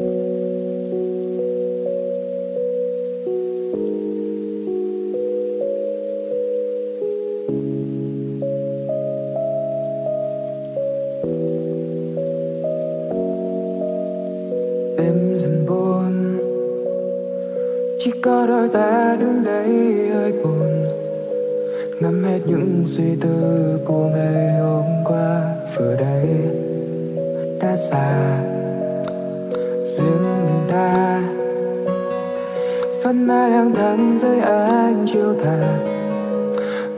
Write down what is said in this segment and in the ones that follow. Em dần buồn, chỉ có đôi ta đứng đấy hơi buồn, ngắm hết những suy tư của ngày hôm qua. Vừa đấy đã xa, riêng mình ta vẫn mãi lang thang dưới ánh chiều tà,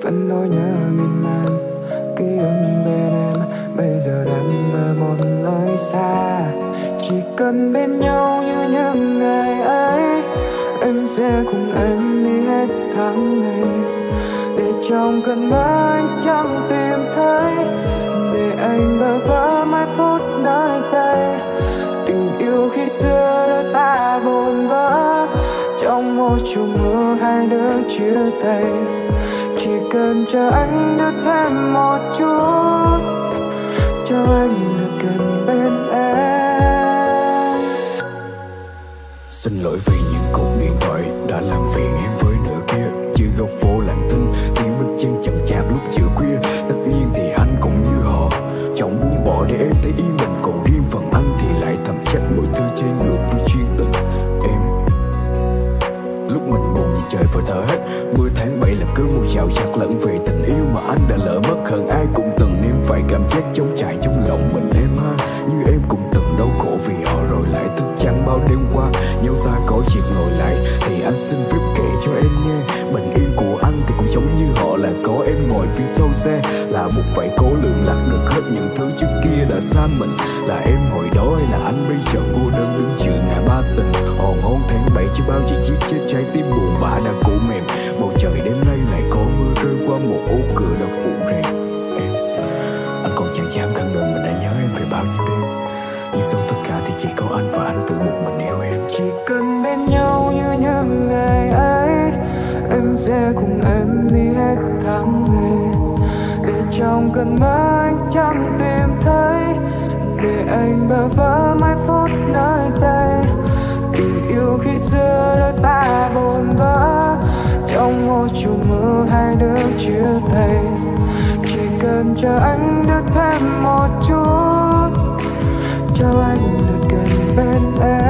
vẫn nỗi nhớ miên man ký ức bên em bây giờ đang ở một nơi xa. Chỉ cần bên nhau như những ngày ấy, em sẽ cùng em đi hết tháng ngày, để trong cơn mơ anh chẳng tìm thấy, để anh bơ vơ mãi phút nơi đây. Tình yêu khi xưa đôi ta vồn vỡ, trong một chung mưa hai đứa chia tay. Chỉ cần chờ anh được thêm một chút, cho anh được gần bên em. Xin lỗi vì những cuộc điện thoại đã làm phiền em với nửa kia. Giữa góc phố lặng thinh, tiếng bước chân chậm chạp lúc chiều khuya. Tất nhiên thì anh cũng như họ, chẳng muốn bỏ để em thấy ý mình. Còn riêng phần anh thì lại thầm trách mọi thứ trên ngược với chuyên tình em. Lúc mình buồn nhìn trời vừa thở hết, mưa tháng 7 là cứ mùa dạo giặc lẫn về tình yêu mà anh đã lỡ mất. Hơn ai cũng từng nếm phải cảm giác trống trải trong lòng mình em ha. Như em cũng từng đau khổ vì họ rồi lại thức trắng bao đêm qua. Nếu ta có dịp ngồi lại thì anh xin phép kể cho em nghe, bình yên của anh thì cũng giống như họ, là có em ngồi phía sau xe, là buộc phải cố lượng lạc được hết những thứ trước kia đã xa mình. Là em hồi đó hay là anh bây giờ, cô đơn đứng giữa ngã ba tình. Hòn hôn tháng 7 chứ bao nhiêu chiếc chết trái tim buồn bã đã cũ mềm. Bầu trời đêm nay lại có mưa rơi qua một ô cửa đã phụ rèm. Em, anh còn chẳng dám khẳng định mình đã nhớ em về bao nhiêu đêm, nhưng sau tất cả thì chỉ có anh và anh tự một mình yêu em. Chỉ cần bên nhau như những ngày ấy, em sẽ cùng em đi hết tháng ngày, để trong cơn mơ anh chẳng tìm thấy, để anh bơ vơ mãi phút nơi đây. Tình yêu khi xưa đôi ta vồn vỡ, trong một chung mưa hai đứa chia tay. Chỉ cần chờ anh được thêm một chút, cho anh được gần bên em.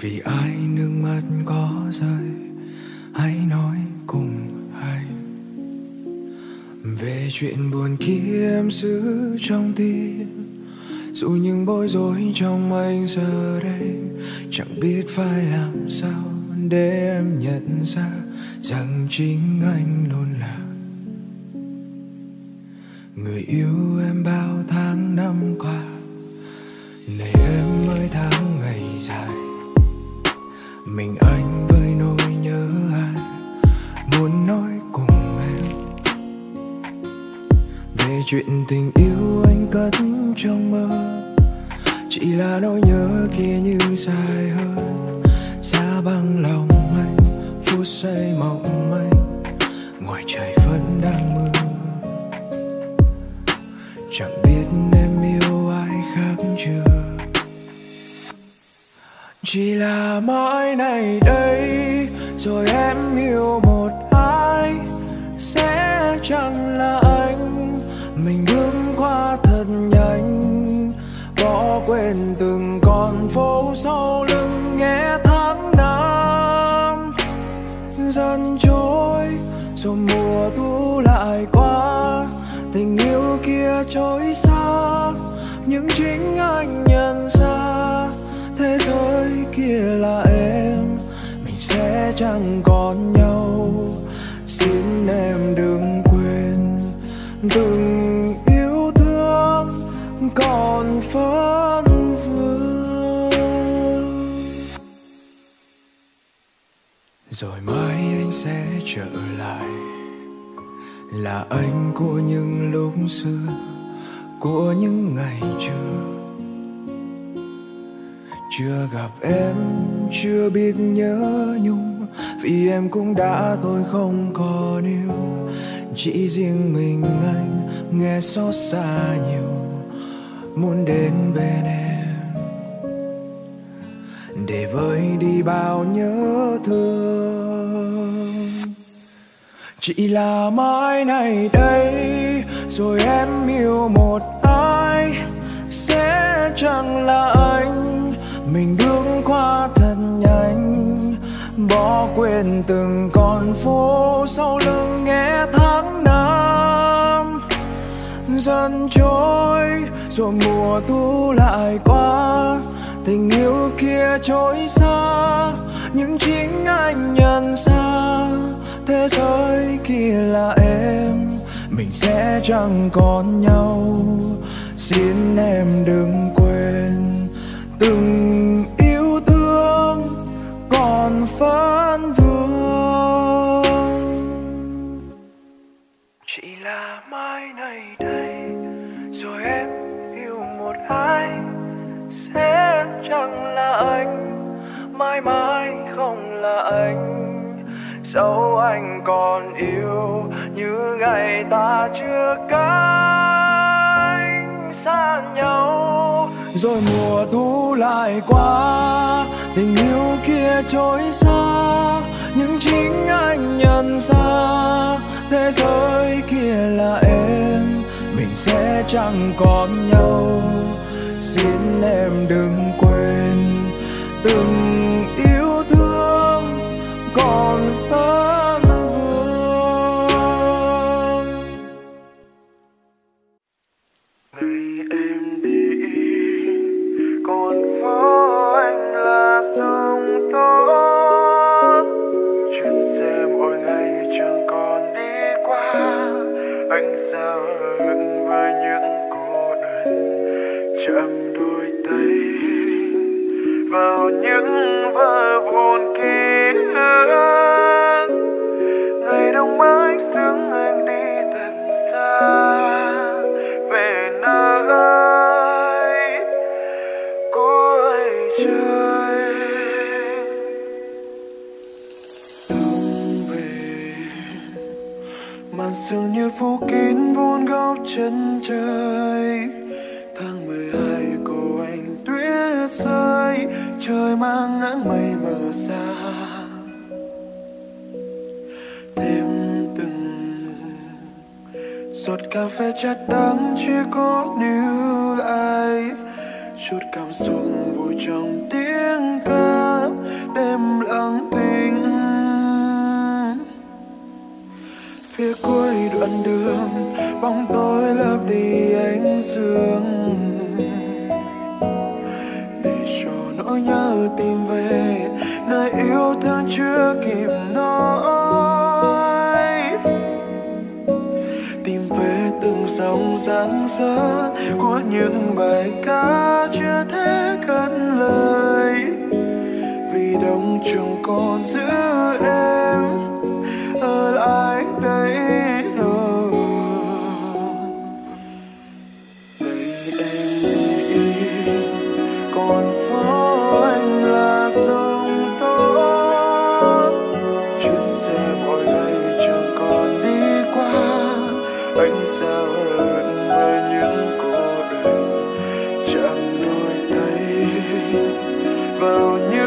Vì ai nước mắt có rơi, hãy nói cùng anh về chuyện buồn kia em giữ trong tim. Dù những bối rối trong anh giờ đây chẳng biết phải làm sao để em nhận ra rằng chính anh luôn là người yêu em bao tháng năm qua. Này em ơi tháng ngày dài, mình anh với nỗi nhớ ai muốn nói cùng em về chuyện tình yêu anh cất trong mơ. Chỉ là nỗi nhớ kia như dài hơn giá băng lòng anh phút giây Chỉ là mãi này đây rồi em yêu một ai sẽ chẳng là anh. Mình bước qua thật nhanh, bỏ quên từng con phố sau lưng nghe tháng năm dần trôi rồi mùa thu lại qua. Tình yêu kia trôi xa nhưng chính anh nhận ra thế giới kia là em, mình sẽ chẳng còn nhau. Xin em đừng quên từng yêu thương còn phấn vương. Rồi mai anh sẽ trở lại, là anh của những lúc xưa, của những ngày trước. Chưa gặp em, chưa biết nhớ nhung, vì em cũng đã tôi không còn yêu. Chỉ riêng mình anh nghe xót xa nhiều, muốn đến bên em để vơi đi bao nhớ thương. Chỉ là mãi này đây rồi em yêu một ai sẽ chẳng là anh. Mình bước qua thật nhanh, bỏ quên từng con phố sau lưng nghe tháng năm dần trôi rồi mùa thu lại qua. Tình yêu kia trôi xa nhưng chính anh nhận ra thế giới kia là em, mình sẽ chẳng còn nhau. Xin em đừng quên từng yêu thương còn phấn vương. Chỉ là mai này đây rồi em yêu một ai sẽ chẳng là anh, mãi mãi không là anh. Dẫu anh còn yêu như ngày ta chưa cánh xa nhau. Rồi mùa thu lại qua, tình yêu kia trôi xa nhưng chính anh nhận ra thế giới kia là em, mình sẽ chẳng còn nhau. Xin em đừng quên từng yêu thương còn phấn vương. Ngày em đi còn phố anh là sông tố, chuyện xem mỗi ngày chẳng còn đi qua. Anh sao hững với những cô đơn, chạm đôi tay vào những vỡ vụn ký ức. Ngày đông mãi sương anh đi thật xa về nơi màn sương như phủ kín buôn góc chân trời. Tháng 12 cô anh tuyết rơi, trời mang áng mây mờ xa. Thêm từng giọt cà phê chát đắng chưa có níu lại, chút cảm xúc vui trong tiếng ca đêm lặng thinh. Phía cuối đoạn đường bóng tối lấp đi ánh dương, để cho nỗi nhớ tìm về nơi yêu thương chưa kịp nói. Tìm về từng dòng dáng dỡ của những bài ca chưa thể cất lời, vì đông trường còn giữ em ở lại đây. Đây em đi còn phố anh là sông tố, chuyến xe mỗi ngày chẳng còn đi qua. Anh sao hơn với những cô đơn, chạm đôi tay vào những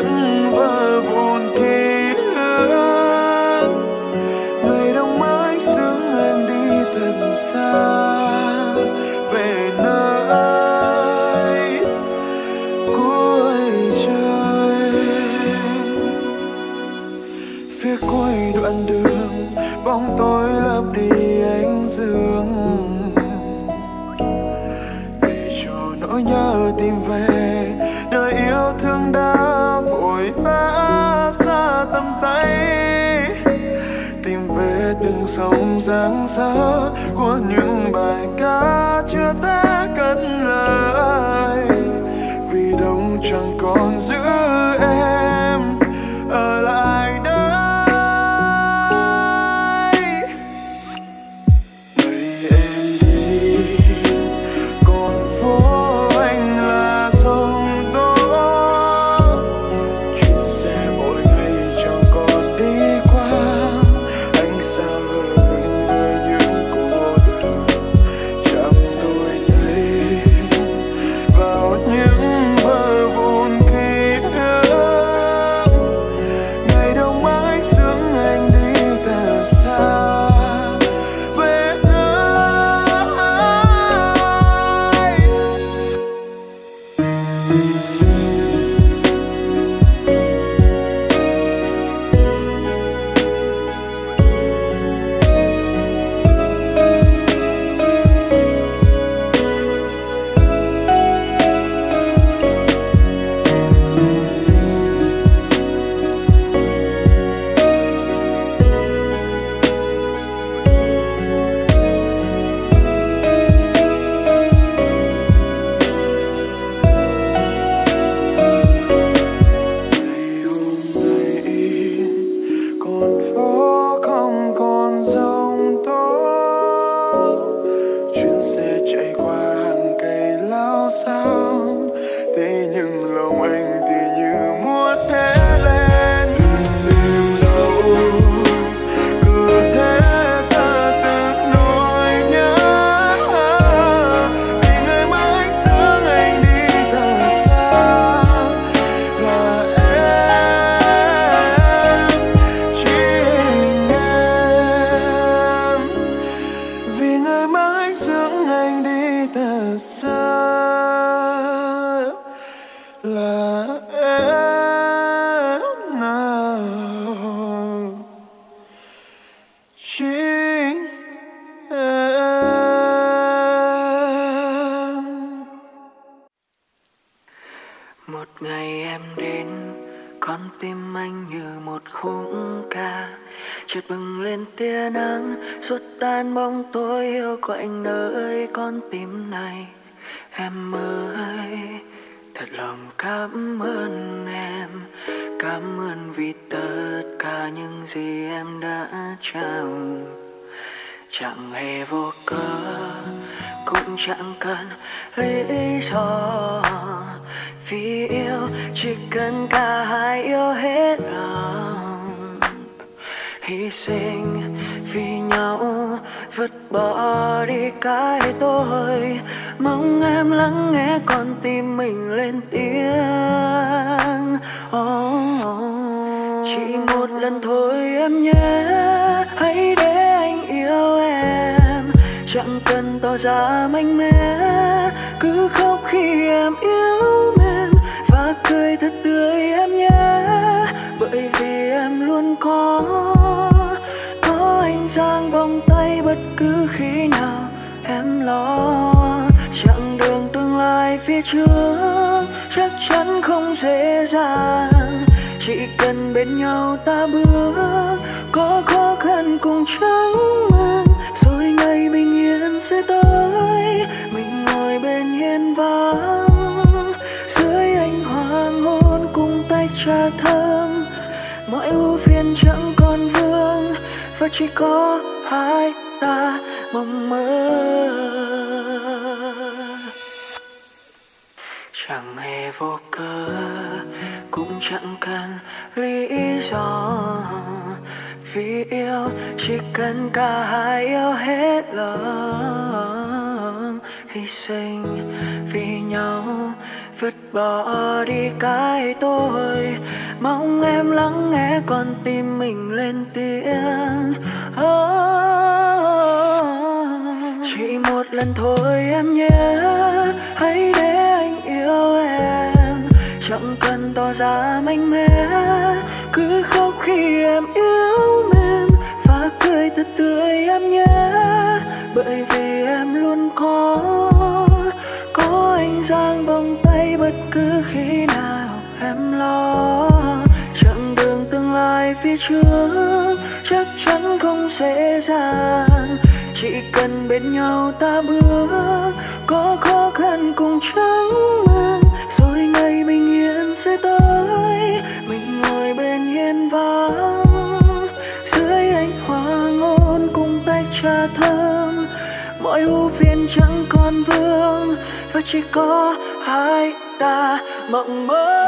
rồi vẽ ra tầm tay, tìm về từng dòng dáng dỡ của những bài ca chưa thể cất lời, vì đông chẳng còn giữ em ở lại đây. Ngày em đi còn phố anh là sông tố, chuyến xe mỗi ngày chẳng còn đi qua, anh xa hơn nơi những cô đơn. Chạm tôi thấy vào những anh dang vòng tay bất cứ khi nào em lo. về phía trước chắc chắn không dễ dàng. Chỉ cần bên nhau ta bước, có khó khăn cũng chẳng mang. Rồi ngày bình yên sẽ tới, mình ngồi bên hiên vắng, dưới ánh hoa ngôn cùng tách trà thơm. Mọi ưu phiền chẳng còn vương, và chỉ có hai ta mộng mơ.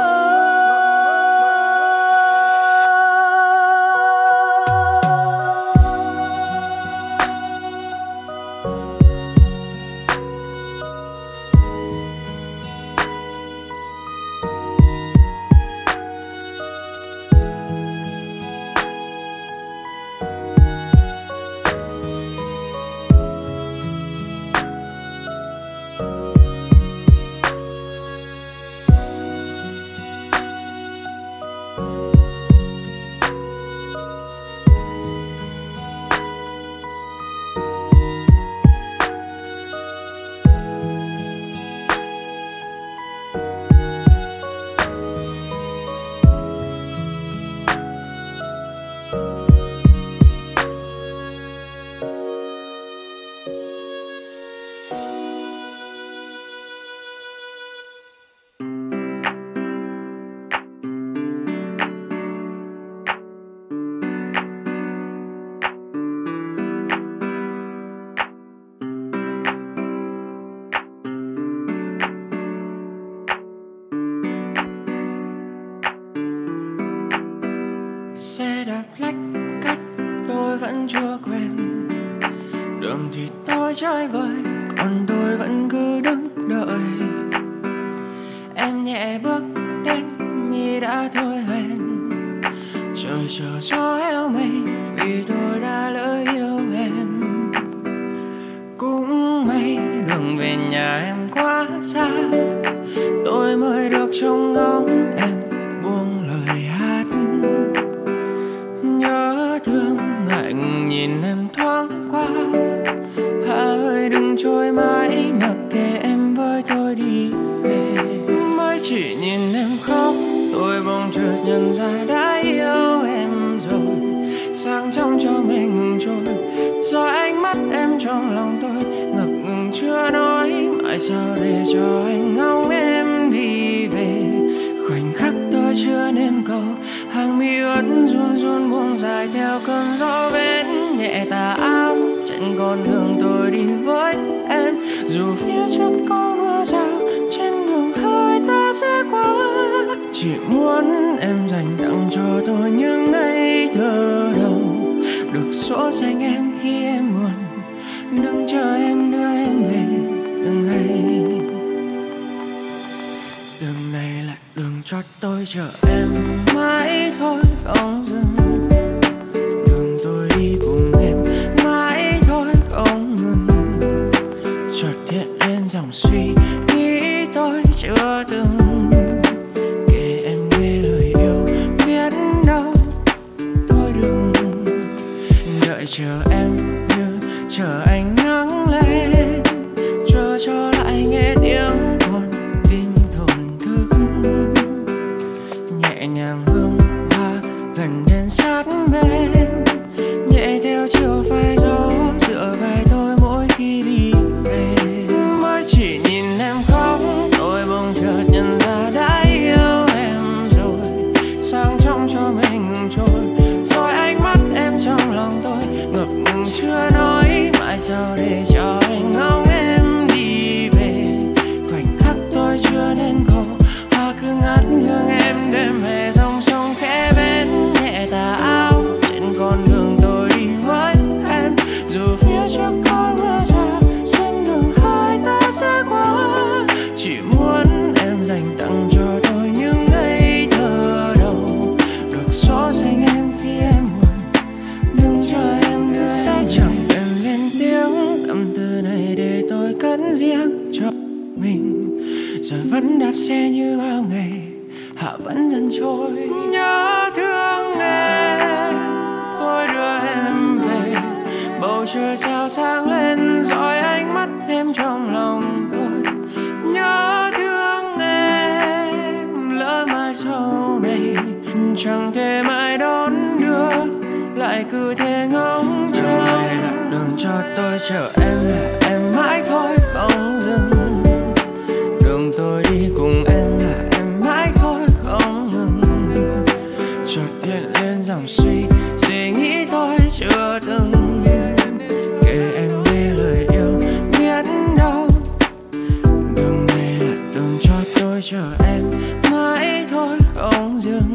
Chẳng thể mãi đón lại cứ thế ngóng trông. Đường này là đường cho tôi, chờ em là em mãi thôi không dừng. Đường tôi đi cùng em là em mãi thôi không dừng. Chợt hiện lên dòng suy nghĩ tôi chưa từng kể em nghe lời yêu biết đâu. Đường này là đường cho tôi, chờ em mãi thôi không dừng.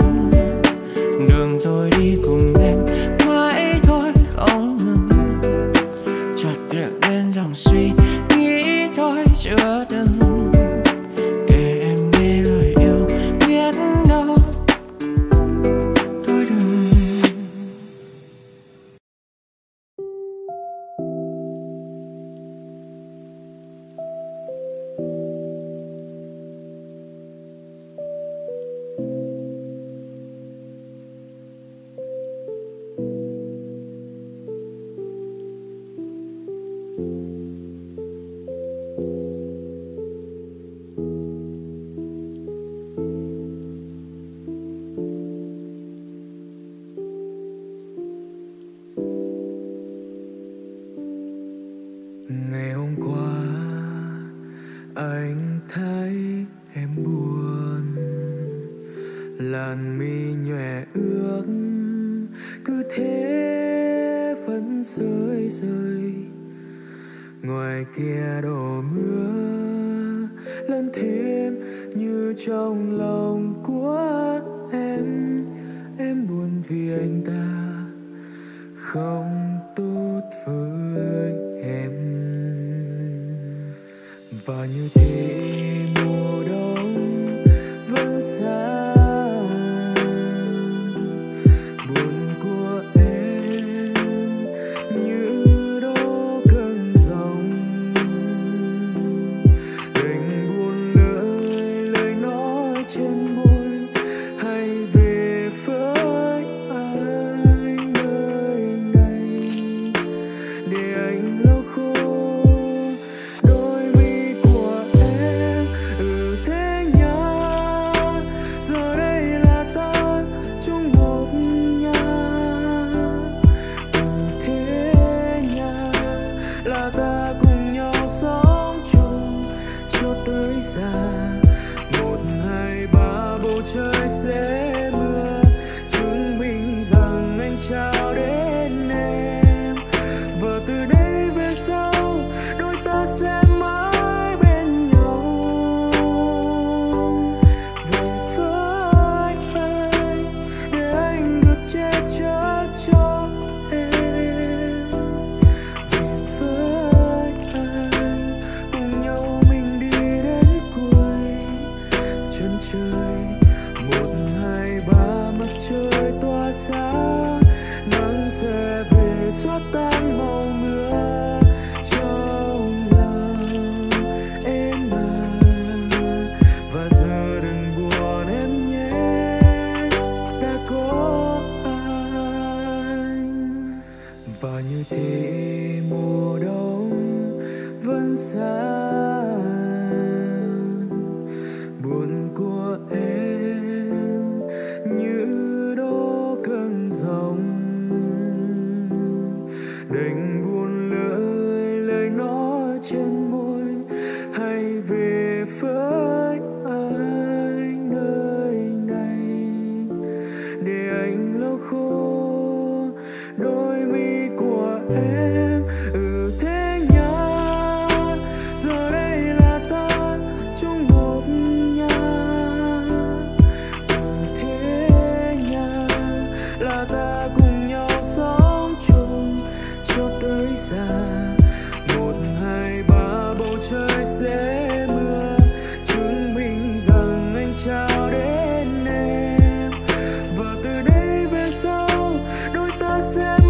Đường tôi đi cùng em mãi thôi không ngừng. Chợt hiện lên dòng suy nghĩ thôi chưa từng kể em nghe lời yêu biết đâu. Tôi đừng. Làn mi nhòe ước cứ thế vẫn rơi rơi. Ngoài kia đổ mưa lớn thêm như trong lòng của em. Em buồn vì anh ta không tốt với em. Và như thế mùa đông vẫn xa. Sẽ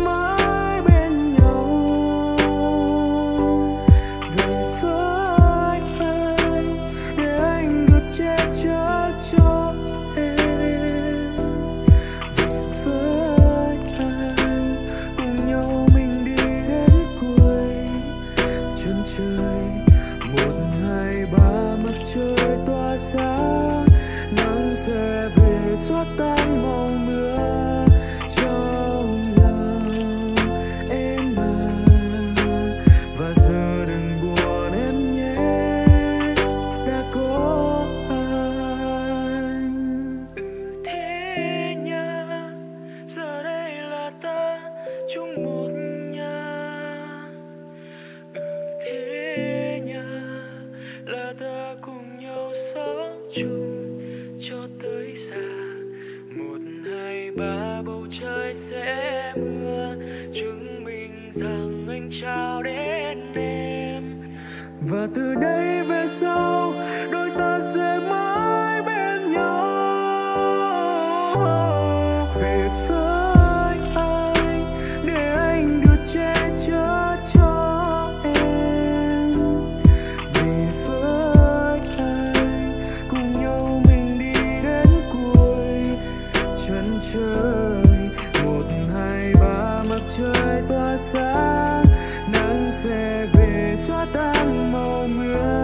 mãi bên nhau. và bầu trời sẽ mưa, chứng minh rằng anh trao đến em. Và từ đây về sau đôi ta sẽ mãi bên nhau. Về với anh để anh được che chở cho em. Về với anh cùng nhau mình đi đến cuối chân trời. 1, 2, 3 mặt trời tỏa sáng, nắng sẽ về xóa tan màu mưa.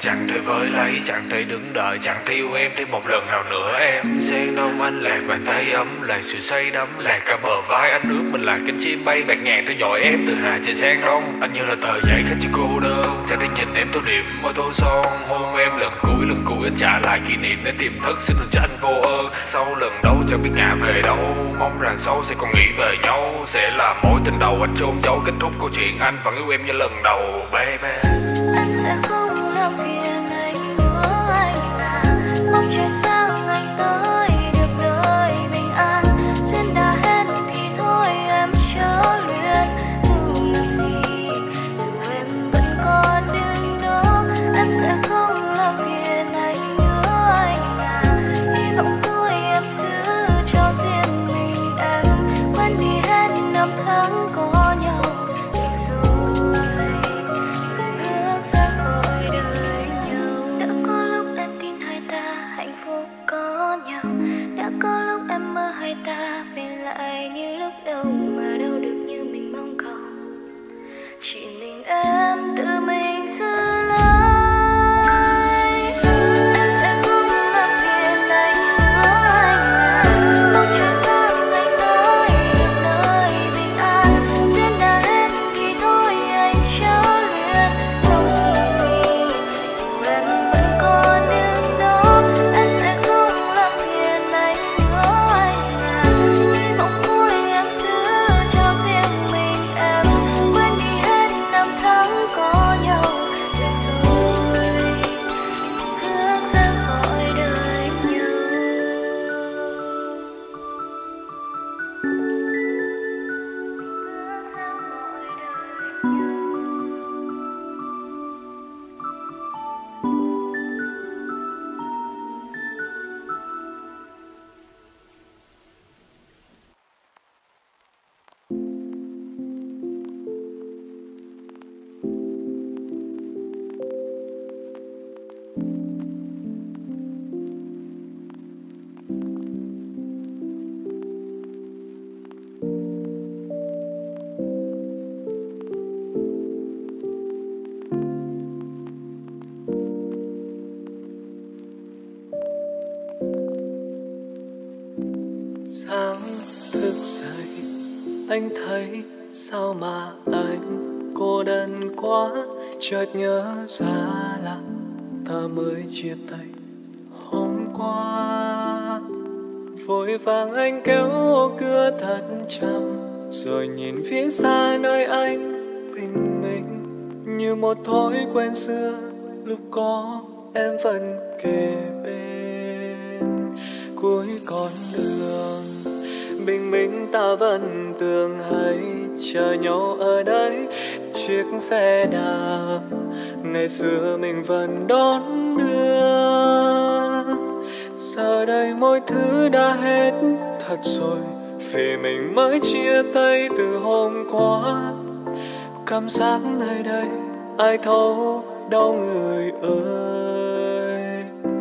Chẳng thể với lấy, chẳng thể đứng đợi, chẳng thể yêu em thêm một lần nào nữa em. Sen đông anh là bàn tay ấm, là sự say đắm, là cả bờ vai anh ước mình, là cánh chim bay bạc ngàn theo dõi em từ hạ trời sang đông. Anh như là tờ giấy khách chỉ cô đơn, chẳng thể nhìn em tô điểm môi tô son. Hôn em lần cuối anh trả lại kỷ niệm để tìm thức, xin đừng trách anh vô ơn. Sau lần đâu chẳng biết ngả về đâu, mong rằng sau sẽ còn nghĩ về nhau, sẽ là mối tình đầu anh chôn giấu. Kết thúc câu chuyện anh vẫn yêu em như lần đầu, baby. Anh sẽ không anh thấy sao mà anh cô đơn quá, chợt nhớ ra là ta mới chia tay hôm qua. Vội vàng anh kéo ô cửa thật chậm, rồi nhìn phía xa nơi anh bình minh. Như một thói quen xưa, lúc có em vẫn kề bên. Cuối con đường bình minh ta vẫn tưởng hay chờ nhau ở đấy. Chiếc xe đạp ngày xưa mình vẫn đón đưa, giờ đây mọi thứ đã hết thật rồi, vì mình mới chia tay từ hôm qua. Cảm giác nơi đây ai thấu đau người ơi.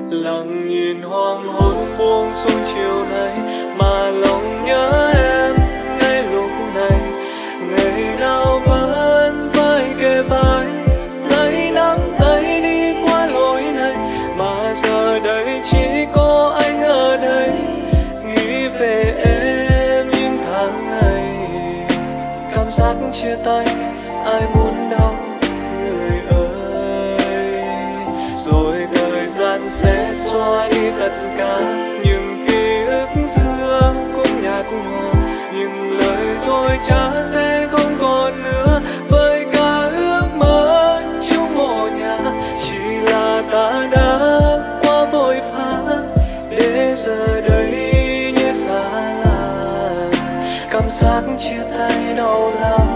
Lặng nhìn hoàng hôn buông xuống chiều nay, mà lòng nhớ em ngay lúc này ngày nào vẫn phải kề vai, tay nắm tay đi qua lối này. Mà giờ đây chỉ có anh ở đây, nghĩ về em những tháng này. Cảm giác chia tay ai muốn đau người ơi. Rồi thời gian sẽ xóa đi tất cả những ký ức xưa, cũng nhà cũng hoa, những lời dối trá sẽ không còn nữa. Với cả ước mơ chung mộ nhà, chỉ là ta đã quá vội vã, để giờ đây như xa lạ. Cảm giác chia tay đau lắm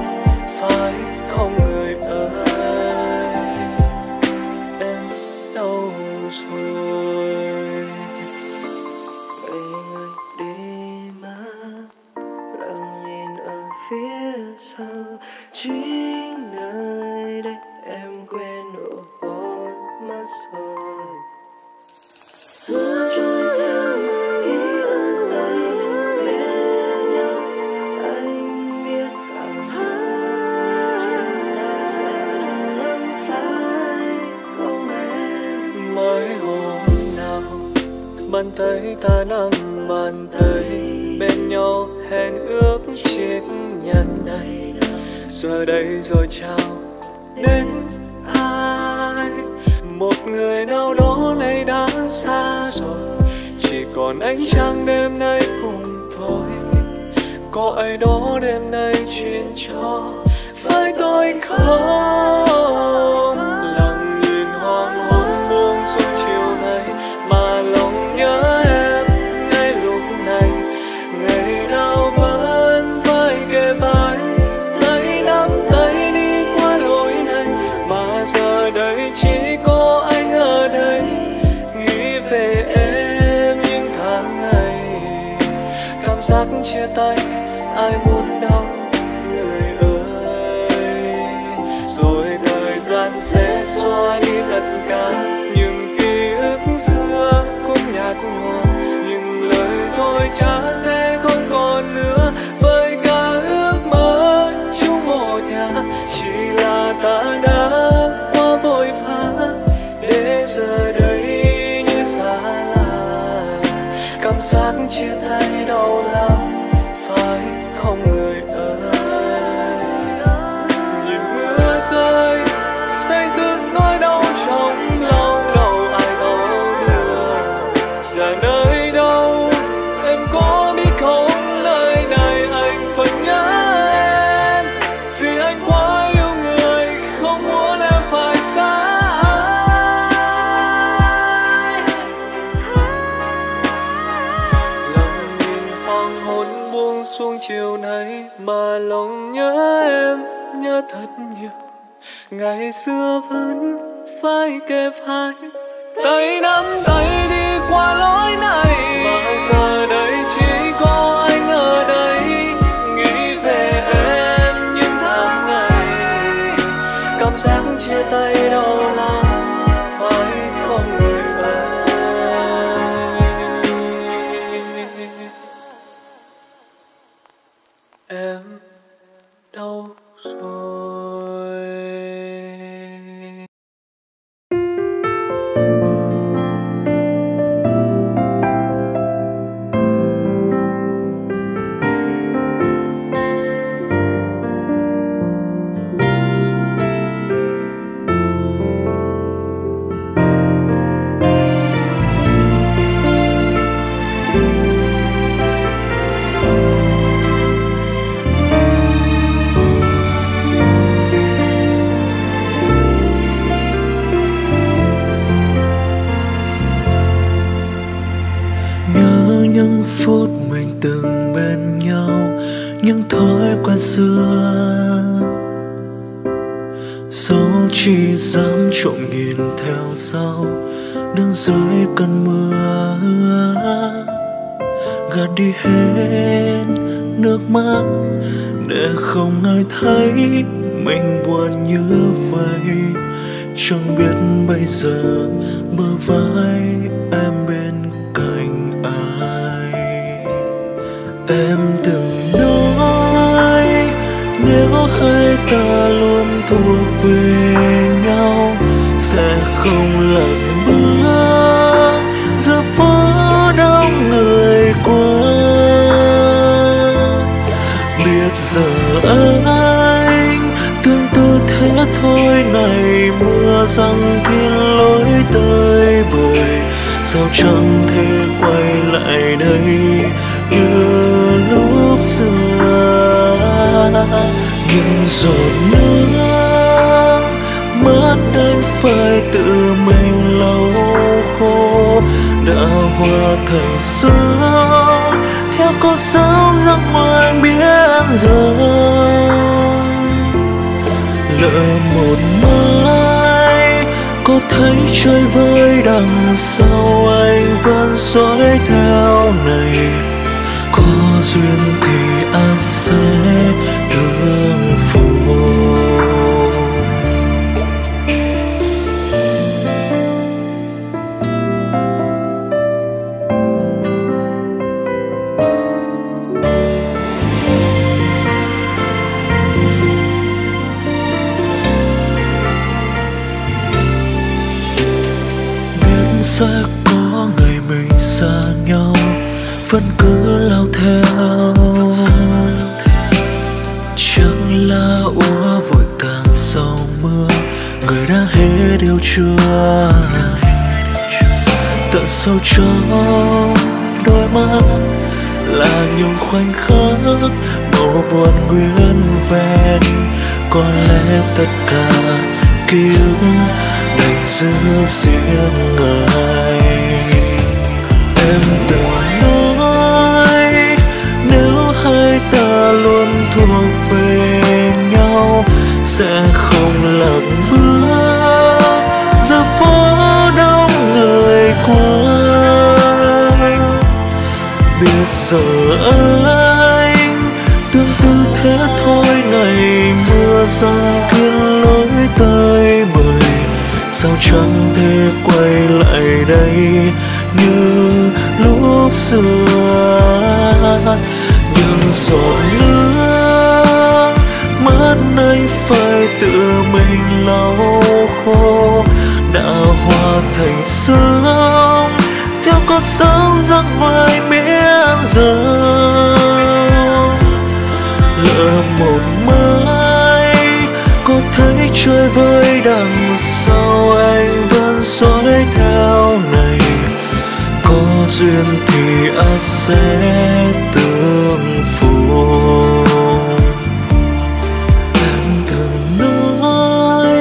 phải không người ơi, em đâu rồi? Ngày người đi mà lặng nhìn ở phía sau, chính nơi đây em quên nụ hôn mất rồi. Mưa trôi theo ký ức này bên nhau, anh biết cảm giác. Mới hôm nào bàn tay ta nắm bàn tay bên nhau, hẹn ước chiếc nhẫn này, giờ đây rồi trao đến ai? Một người nào đó nay đã xa rồi, chỉ còn ánh trăng đêm nay cùng thôi. Có ai đó đêm nay truyền cho với tôi không? Lặng nhìn hoàng hôn buông xuống chiều nay, mà lòng nhớ em ngay lúc này ngày nào vẫn phải kề vai, tay nắm tay đi qua lối này. Mà giờ đây chỉ có anh ở đây, nghĩ về em những tháng ngày. Cảm giác chia tay ai muốn đau người ơi. Rồi thời gian sẽ xóa đi tất cả những ký ức xưa, khúc nhạc hoa, những lời dối trá sẽ không còn nữa. Với cả ước mơ chung mộ nhà, chỉ là ta đã quá vội vã, để giờ đây như xa lạ. Cảm giác chia tay đau lắm phải không người ơi. Nhìn mưa rơi xây dựng nỗi đau trong lòng, đâu ai thấu được giờ nơi đâu. Em có biết không, nơi này anh vẫn nhớ em, vì anh quá yêu người không muốn em phải xa ai. Lòng nhìn hoàng hôn buông xuống chiều nay, mà lòng nhớ em nhớ thật nhiều. Ngày xưa vẫn phải kề vai, tay nắm tay đi qua lối này. Mà giờ đây chỉ có anh ở đây, nghĩ về em những tháng ngày. Cảm giác chia tay đau lắm phải không người ơi. Em đâu rồi? dẫu chỉ dám trộm nhìn theo sau, đứng dưới cơn mưa gạt đi hết nước mắt để không ai thấy mình buồn như vậy. Chẳng biết bây giờ bờ vai em bên cạnh ai. Em từng nói nếu hai ta luôn thuộc về nhau sẽ không lặng bước giữa phố đông người qua. Biết giờ anh tương tư thế thôi, ngày mưa răng kín lối tới vời, sao chẳng thể quay lại đây như lúc xưa. Nhưng giọt nước mắt anh phải tự mình lau khô đã hòa thành sương theo cơn sóng giấc mơ anh biết giờ. Lỡ một mai có thấy chơi vơi đằng sau anh vẫn dõi theo này, có duyên thì anh sẽ thương phụ. Sẽ có ngày mình xa nhau vẫn cứ lao theo, chẳng là úa vội tan sau mưa, người đã hết yêu chưa. Tận sâu trong đôi mắt là những khoảnh khắc màu buồn nguyên vẹn, có lẽ tất cả ký ức đành giữ riêng ai. Em từng nói nếu hai ta luôn thuộc về nhau sẽ không lặng bước giờ phố đông người qua. Biết giờ anh tương tư thế thôi, ngày mưa răng kín lối tới bời, sao chẳng thể quay lại đây như lúc xưa. Nhưng giọt nước mắt anh phải tự mình lau khô đã hòa thành sương theo con sóng giấc mơ biển giờ. Lỡ một mai có thấy trôi vơi đằng sau anh vẫn dõi theo này, có duyên thì ai sẽ tương phù. Em từng nói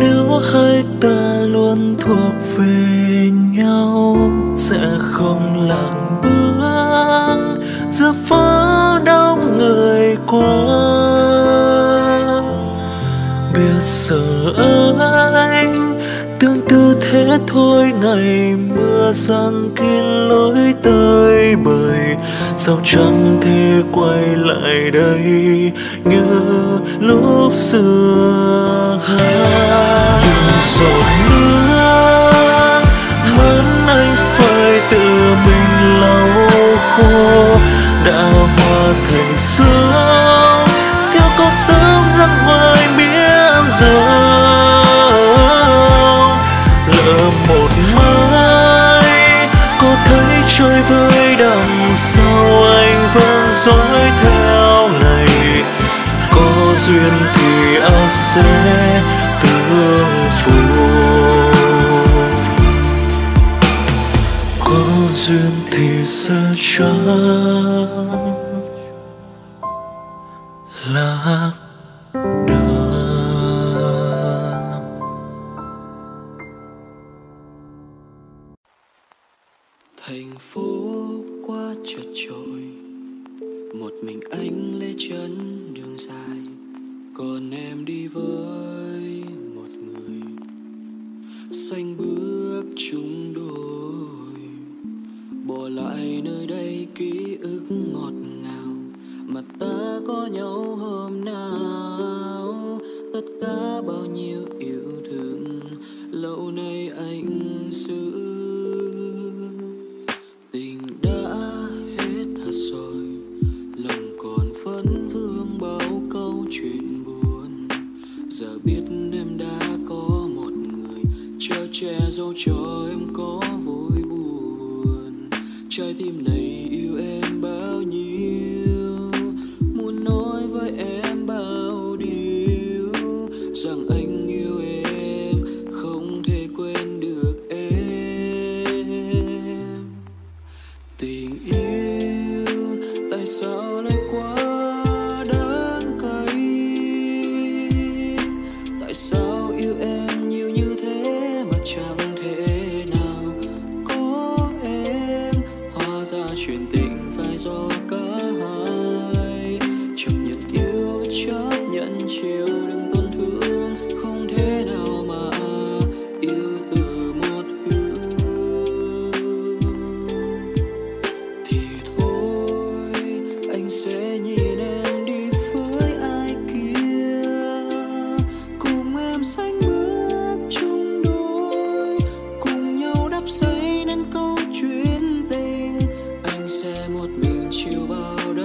nếu hai ta luôn thuộc về nhau sẽ không lặng bước giữa phố đông người qua. Biết giờ anh tương tư thế thôi, ngày mưa răng kín lối tới bời, sao chẳng thể quay lại đây như lúc xưa. Nhưng giọt nước vẫn anh phải tự mình lau khô đã hòa thành sương theo con sớm giấc mơ giờ. Lỡ một mai có thấy trôi vơi đằng sau anh vẫn dõi theo này, có duyên thì ai sẽ tương phù. Có duyên thì sẽ chẳng là thành phố quá chật chội, một mình anh lê chấn đường dài. Còn em đi với một người xanh bước chung đôi, bỏ lại nơi đây ký ức ngọt ngào mà ta có nhau hôm nào. Tất cả bao nhiêu yêu thương lâu nay anh giữ, tình đã hết thật rồi, lòng còn vẫn vương bao câu chuyện buồn. Giờ biết em đã có một người chở che dẫu cho em có vui buồn. Trái tim này yêu em bao nhiêu, muốn nói với em bao điều rằng anh yêu em không thể quên được em. Tình yêu tại sao lại quá đắng cay, tại sao yêu em nhiều như thế mà chẳng thể nào có em. Hóa ra chuyện tình phải do cả hai, chấp nhận yêu chấp nhận chiều, đừng tổn thương không thể nào mà yêu từ một hướng. Thì thôi anh sẽ nhìn em đi với ai kia, cùng em sánh bước chung đôi, cùng nhau đắp xây nên câu chuyện tình. Anh sẽ một mình chịu bao đắng cay,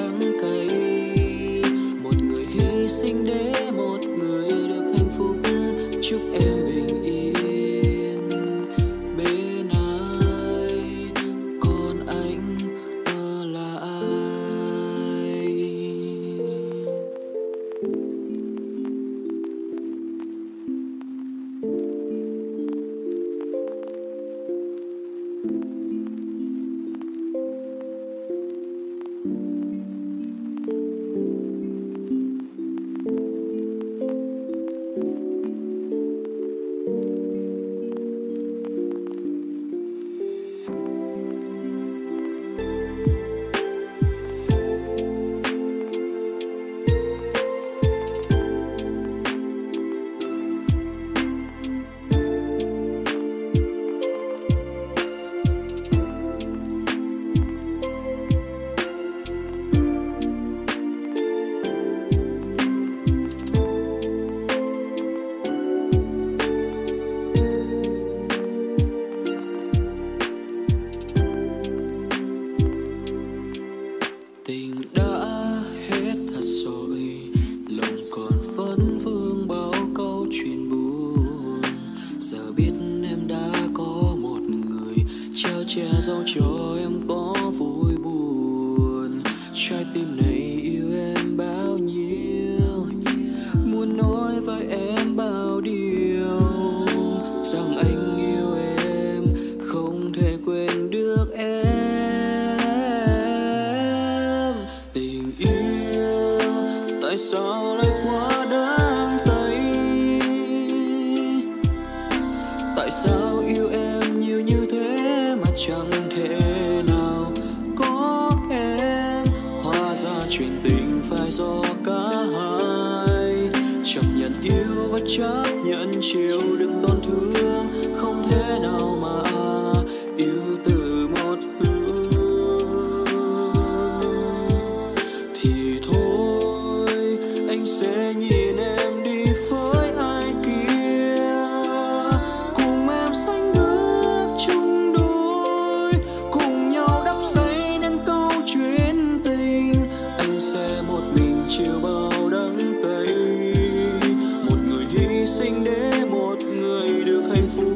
một người hy sinh để một người được hạnh phúc. Chúc em bình yên bên ai, còn anh ở lại. Tình đã hết thật rồi, lòng còn vẫn vương bao câu chuyện buồn. Giờ biết em đã có một người chở che dẫu cho em có vui buồn. Trái tim này yêu em bao nhiêu, muốn nói với em bao điều rằng anh yêu em không thể quên được em. Tại sao lại quá đắng cay, tại sao yêu em nhiều như thế mà chẳng thể nào có em. Hóa ra chuyện tình phải do cả hai, chấp nhận yêu và chấp nhận chiều, đừng tổn thương không thể nào mà yêu từ một hướng. Sẽ nhìn em đi với ai kia, cùng em sánh bước chung đôi, cùng nhau đắp xây nên câu chuyện tình. Anh sẽ một mình chịu bao đắng cay, một người hy sinh để một người được hạnh phúc.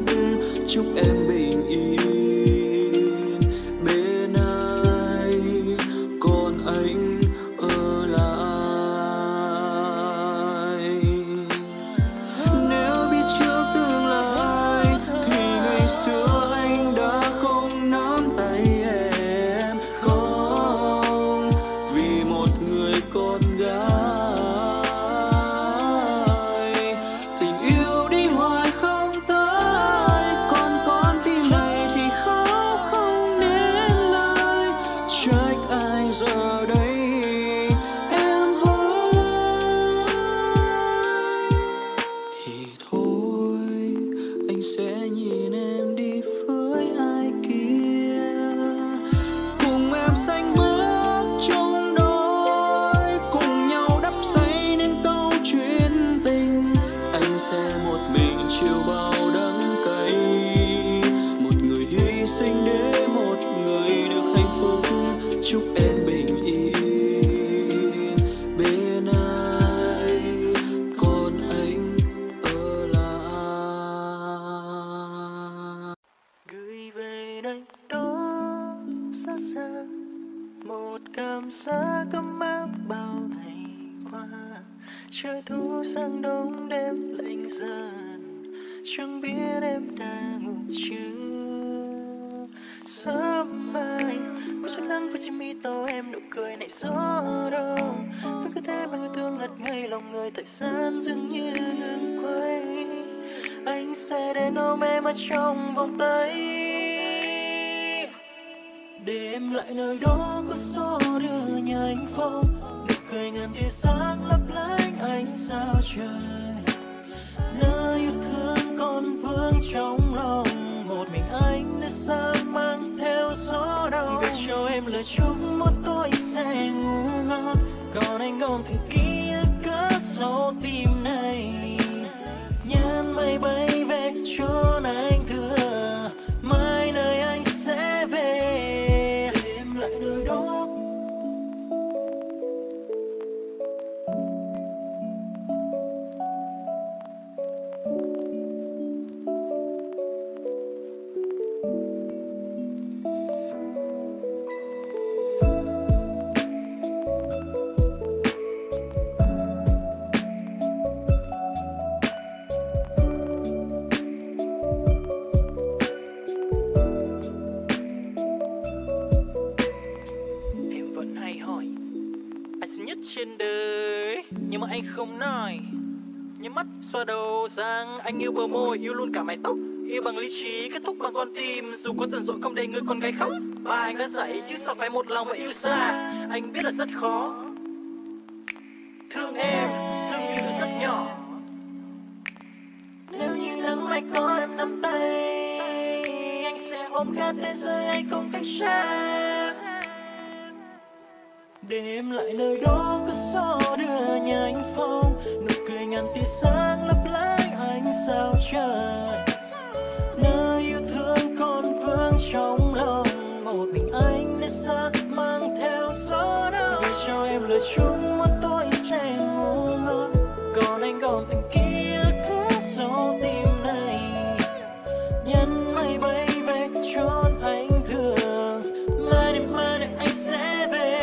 Chúc em bình yên bên ai, còn anh ở lại. Trời thu sang đông đêm lạnh dần, chẳng biết em đã ngủ chưa. Sớm mai có chút nắng với trên mi tô em, nụ cười này gió đâu. Với cứ thế mà người thương lật ngây lòng người, thời gian dường như ngừng quay. Anh sẽ đến ôm em ở trong vòng tay, để em lại nơi đó có gió đưa nhà anh phong. Nụ cười ngàn tia sáng lấp lánh ánh sao trời, nơi yêu thương con vương trong lòng. Một mình anh nơi xa mang theo gió đông, gửi cho em lời chúc một tôi sẽ ngủ ngon. Còn anh ôm thành ký ức cất sâu tim này, nhăn mây bay về chốn anh thừa, mai nơi anh sẽ về. Để em lại nơi đó, không nói. Nhắm mắt xoa đầu rằng anh yêu bờ môi, yêu luôn cả mái tóc, yêu bằng lý trí, kết thúc bằng con tim. Dù có dần dội không để người con gái khóc, ba anh đã dạy chứ sao phải một lòng và yêu xa. Anh biết là rất khó, thương em, thương như đứa rất nhỏ. Nếu như nắng mai có em nắm tay, anh sẽ ôm khát thế giới anh không cách xa. Để em lại nơi đó có gió đưa nhà anh phong, nụ cười ngàn tia sáng lấp lánh ánh sao trời, nơi yêu thương con vương trong lòng. Một mình anh nơi xa mang theo gió đông, gửi cho em lời chúc một tôi sẽ ngủ ngon. Còn anh gom thành kia cứ sâu tim này, nhân mây bay về trốn anh thường, mai đêm anh sẽ về.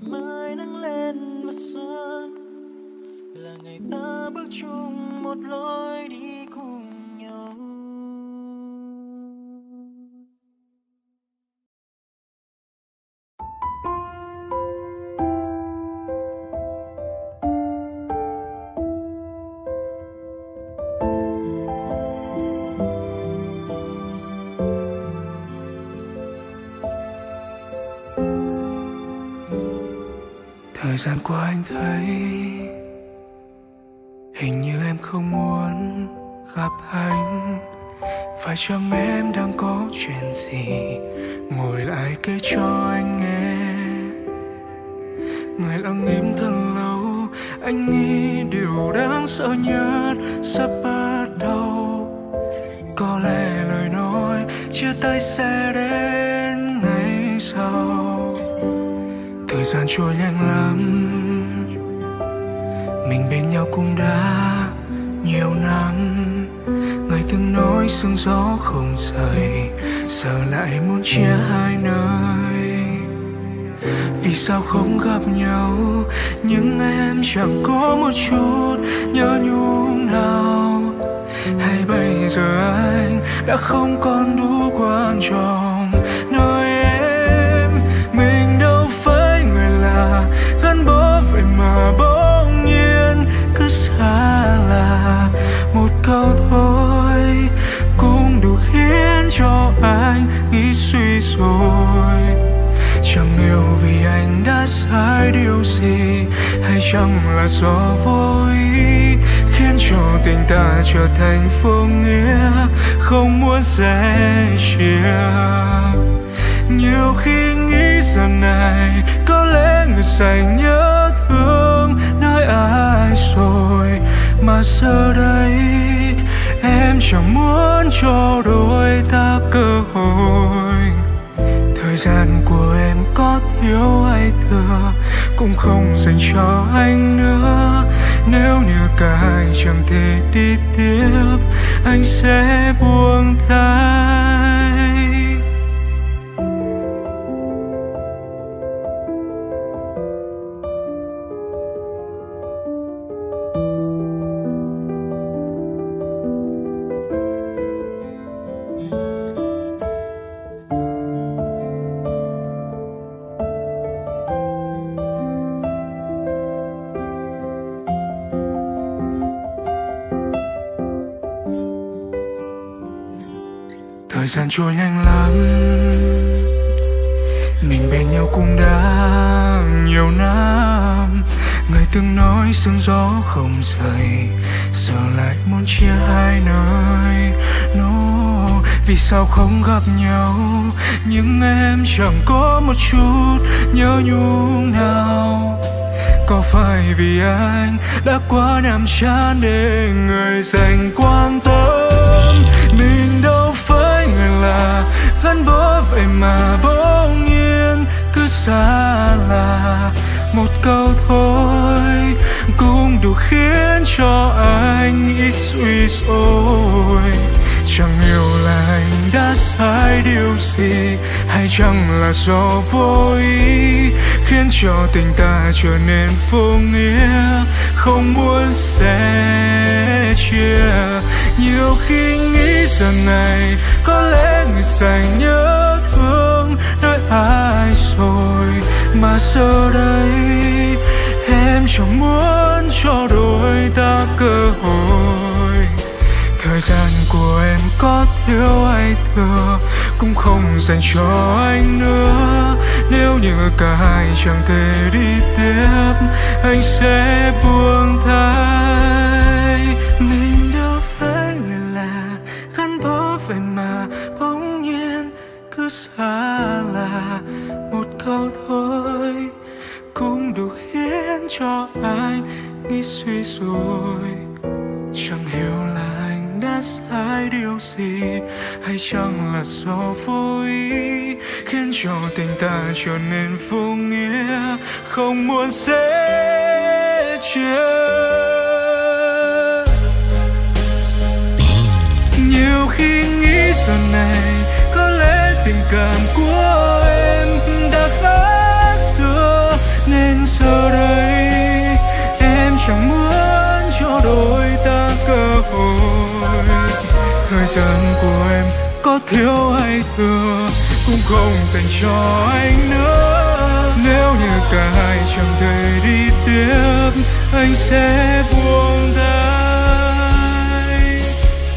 Mai nắng lên và xuân là ngày ta bước chung một lối đi cùng nhau. Thời gian qua anh thấy hình như em không muốn gặp anh, phải chăng em đang có chuyện gì? Ngồi lại kể cho anh nghe, người lặng im thân lâu. Anh nghĩ điều đáng sợ nhất sắp bắt đầu, có lẽ lời nói chia tay sẽ đến ngày sau. Thời gian trôi nhanh lắm, mình bên nhau cũng đã nhiều năm. Người từng nói sương gió không rời, giờ lại muốn chia hai nơi. Vì sao không gặp nhau, nhưng em chẳng có một chút nhớ nhung nào. Hay bây giờ anh đã không còn đủ quan trọng nơi em, mình đâu phải gắn bó, vậy mà bỗng nhiên cứ xa lạ. Một câu thôi cũng đủ khiến cho anh nghĩ suy rồi. Chẳng hiểu vì anh đã sai điều gì, hay chẳng là do vô ý khiến cho tình ta trở thành vô nghĩa, không muốn sẻ chia. Nhiều khi nghĩ giờ này có lẽ người dành nhớ thương nơi ai rồi, mà giờ đây em chẳng muốn cho đôi ta cơ hội. Thời gian của em có thiếu hay thừa cũng không dành cho anh nữa. Nếu như cả hai chẳng thể đi tiếp, anh sẽ buông tay. gian trôi nhanh lắm, mình bên nhau cũng đã nhiều năm. Người từng nói sương gió không rời, giờ lại muốn chia hai nơi. No, vì sao không gặp nhau? Nhưng em chẳng có một chút nhớ nhung nào. Có phải vì anh đã quá nằm chán để người dành quan tâm? Mình đâu phải người là gắn bó, vậy mà bỗng nhiên cứ xa lạ. Một câu thôi cũng đủ khiến cho anh ít suy rồi. Chẳng hiểu là anh đã sai điều gì, hay chẳng là do vô ý khiến cho tình ta trở nên vô nghĩa, không muốn sẻ chia. Nhiều khi nghĩ rằng này có lẽ người dành nhớ thương nơi ai rồi, mà giờ đây em chẳng muốn cho đôi ta cơ hội. Thời gian của em có thiếu hay thừa cũng không dành cho anh nữa. Nếu như cả hai chẳng thể đi tiếp, anh sẽ buông tay. Mình đâu phải người là gắn bó, vậy mà bỗng nhiên cứ xa lạ. Một câu thôi cũng đủ khiến cho anh nghĩ suy rồi. Chẳng hiểu là đã sai điều gì, hay chẳng là do vô ý khiến cho tình ta trở nên vô nghĩa, không muốn sẻ chia. Nhiều khi nghĩ giờ này có lẽ tình cảm của em đã khác xưa, nên giờ đây em chẳng muốn cho đôi ta cơ hội. Thời gian của em có thiếu hay thừa cũng không dành cho anh nữa. Nếu như cả hai chẳng thể đi tiếp, anh sẽ buông tay.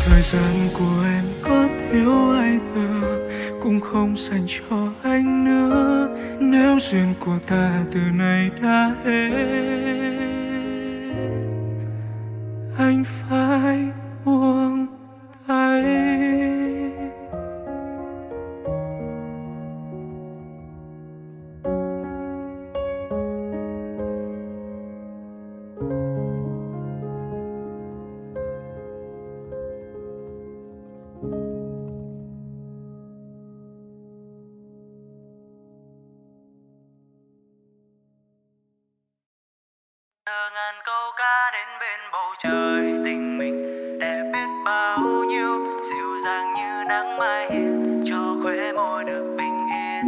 Thời gian của em có thiếu hay thừa cũng không dành cho anh nữa. Nếu duyên của ta từ nay đã hết, anh phải buông tay. Ngàn câu ca đến bên bầu trời, tình mình đẹp biết bao nhiêu, dịu dàng như nắng mai hiền, cho khóe môi được bình yên,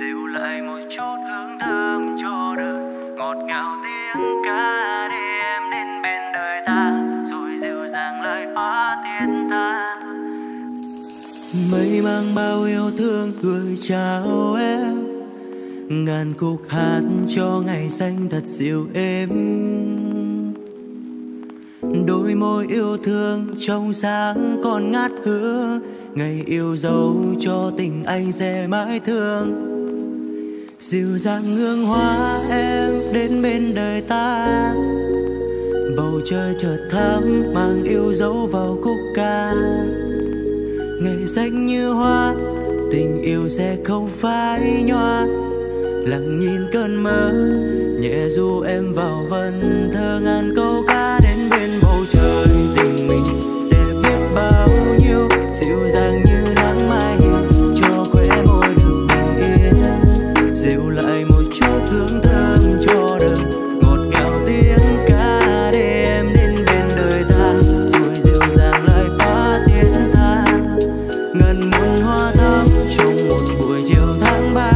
dịu lại một chút hướng thơm cho đời, ngọt ngào tiếng ca để em đến bên đời ta, rồi dịu dàng lại hóa tiến ta. Mây mang bao yêu thương cười chào em, ngàn khúc hát cho ngày xanh thật dịu êm. Đôi môi yêu thương trong sáng còn ngát hứa, ngày yêu dấu cho tình anh sẽ mãi thương. Dịu dàng hương hoa em đến bên đời ta, bầu trời chợt thắm mang yêu dấu vào khúc ca. Ngày xanh như hoa, tình yêu sẽ không phai nhòa. Lặng nhìn cơn mơ nhẹ du em vào vần thơ, ngàn câu ca đến bên bầu trời, tình mình đẹp biết bao nhiêu, dịu dàng như nắng mai hiền, cho khóe môi được bình yên, dịu lại một chút hướng thơm cho đời, ngọt ngào tiếng ca để em đến bên đời ta, rồi dịu dàng lại quá tiến ta. Ngàn muôn hoa thắm trong một buổi chiều tháng ba,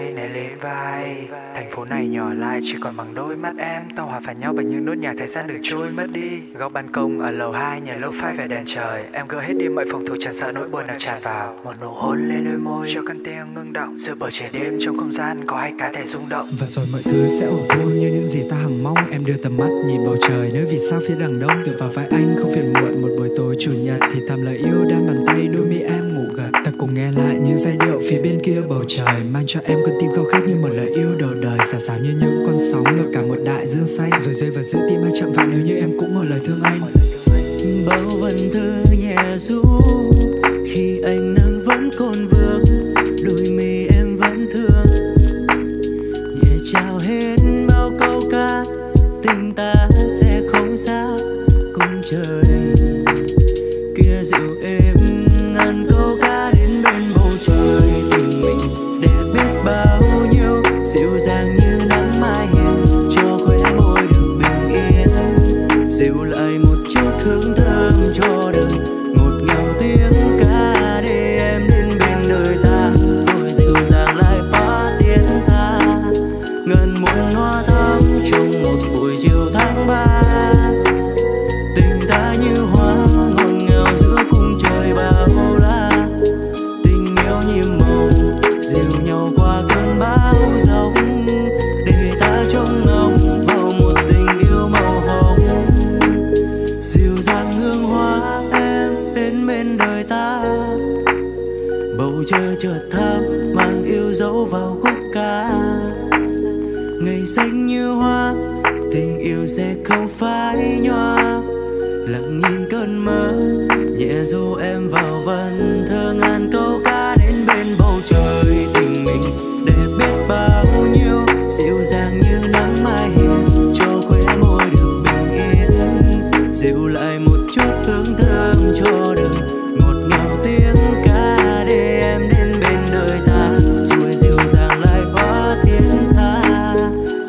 tay này lên vai. Thành phố này nhỏ lại chỉ còn bằng đôi mắt em. Tao hòa phản nhau bằng những nốt nhạc thời gian được trôi mất đi. Góc ban công ở lầu 2 nhà lo-fi về đèn trời. Em gỡ hết đi mọi phòng thủ chẳng sợ nỗi buồn nào tràn vào. Một nụ hôn lên đôi môi cho căn tiếng ngưng động. Giữa bầu trời đêm trong không gian có hai cá thể rung động. Và rồi mọi thứ sẽ ổn thôi như những gì ta hằng mong. Em đưa tầm mắt nhìn bầu trời nơi vì sao phía đằng đông. Tựa vào vai anh không phiền muộn một buổi tối chủ nhật thì thầm lời yêu đang bàn tay đôi mi em ngủ gật. Ta cùng nghe lại những giai điệu phía bên kia bầu trời mang cho em con tim khao khát như một lời yêu đầu đời. Xả xào như những con sóng ngược cả một đại dương xanh rồi rơi vào giữa tim ai chạm vào nếu như em cũng ngỏ lời thương anh. Bao vần thơ nhẹ ru khi ánh nắng vẫn còn vương đôi mi em vẫn thương nhẹ trao hết bao câu ca tình ta sẽ không xa cùng trời kia dịu êm ngàn câu ca đến bên bầu trời tình mình để biết bao nhiêu dịu dàng như nắng mai hiền cho khóe môi được bình yên dịu lại một chút hương thơm cho đời một nghèo tiếng ca để em đến bên đời ta rồi dịu dàng lại phá tiếng ta ngần muôn hoa thắm trong một buổi chiều tháng ba tình ta như hoa ngọt ngào giữa cung trời bao la tình yêu nhiệm màu dịu nhau qua cơn bão giông để ta trông ngóng vào một tình yêu màu hồng dịu dàng hương hoa em đến bên đời ta bầu trời chợt thắm mang yêu dấu vào khúc ca ngày xanh như hoa tình yêu sẽ không phai nhòa lặng nhìn cơn mơ nhẹ ru em vào vần thơ ngàn câu ca đến bên bầu trời tình mình để biết bao nhiêu dịu dàng như nắng mai hiền cho khóe môi được bình yên dịu lại một chút hương thơm cho đời một ngào tiếng ca để em đến bên đời ta rồi dịu dàng lại có tiếng ta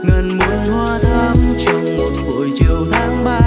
ngần muôn hoa thắm trong một buổi chiều tháng ba.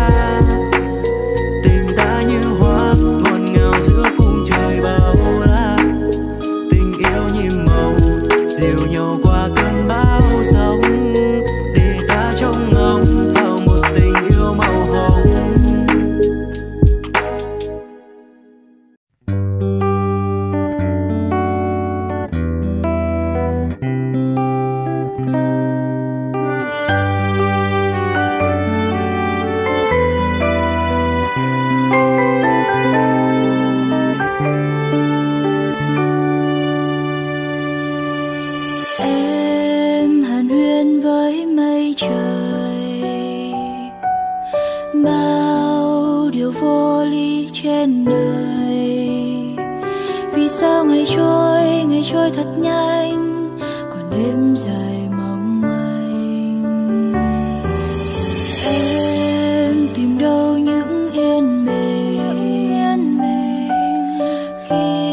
Hãy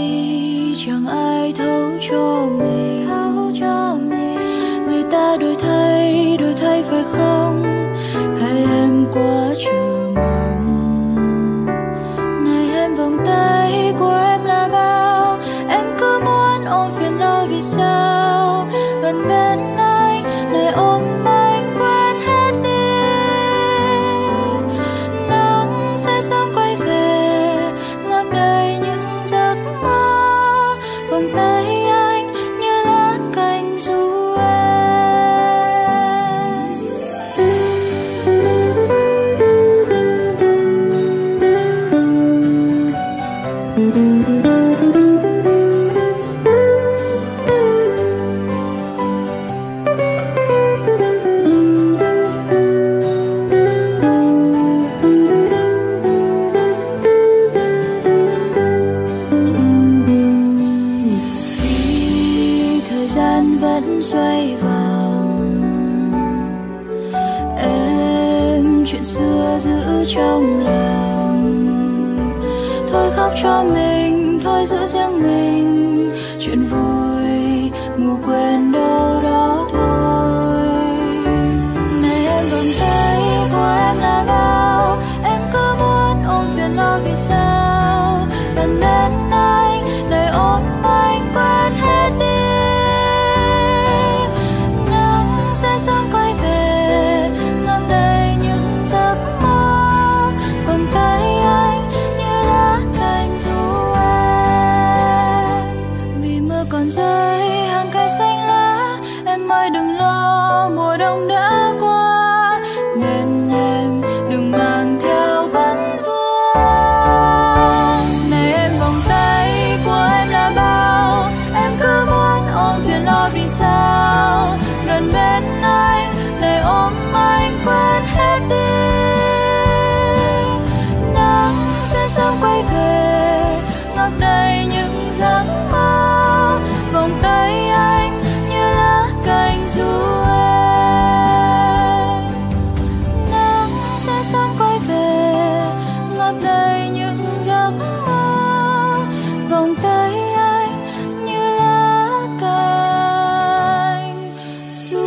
subscribe ngập đầy những giấc mơ, vòng tay anh như lá cành ru em. Nắng sẽ sớm quay về, ngập đầy những giấc mơ, vòng tay anh như lá cành ru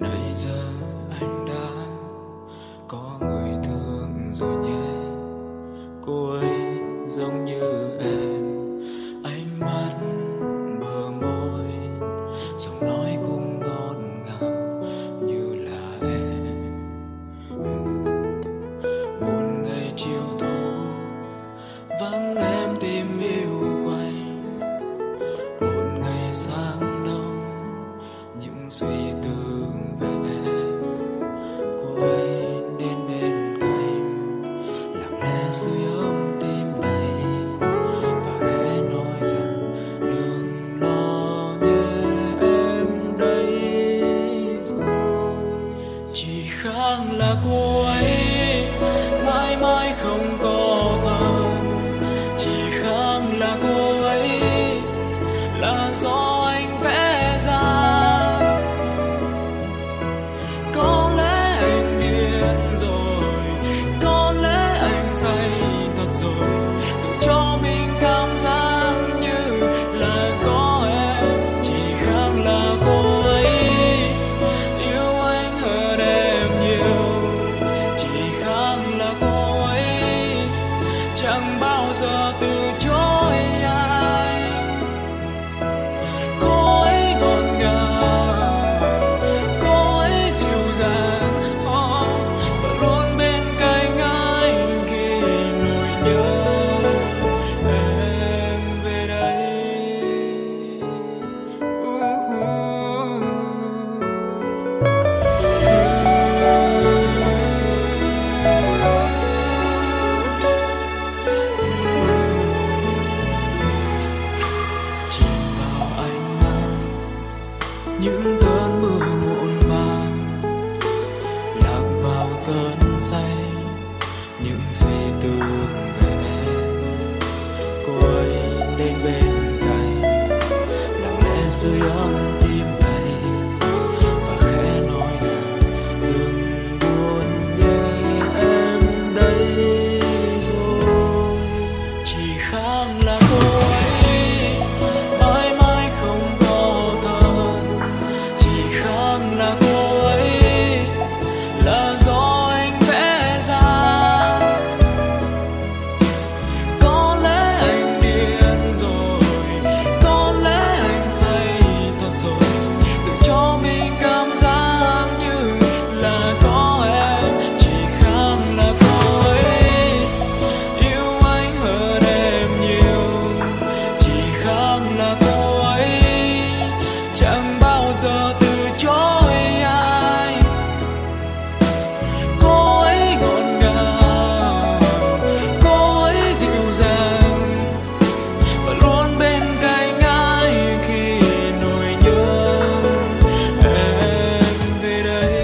Nãy giờ anh đã có người thương rồi nhé. Cô ấy giống như em, ánh mắt bờ môi, giọng nói cũng ngọt ngào như là em. Một ngày chiều tối vắng em tìm hiểu quanh, một ngày sáng đông những suy tư về em. Cô ấy đến bên cạnh lặng lẽ suy âm tim này và khẽ nói rằng đừng lo nhé, em đây rồi. Chỉ khác là cô ấy mãi mãi không có tên, chỉ khác là cô ấy là gió anh vẽ ra. Có lẽ anh điên rồi, có lẽ anh say thật rồi, tự cho mình cảm giác như là có em. Chỉ khác là cô ấy yêu anh hơn em nhiều, chỉ khác là cô ấy chẳng bao giờ từ chối anh. Cô ấy ngọt ngào, cô ấy dịu dàng, và luôn bên cạnh anh khi nỗi nhớ em về đây.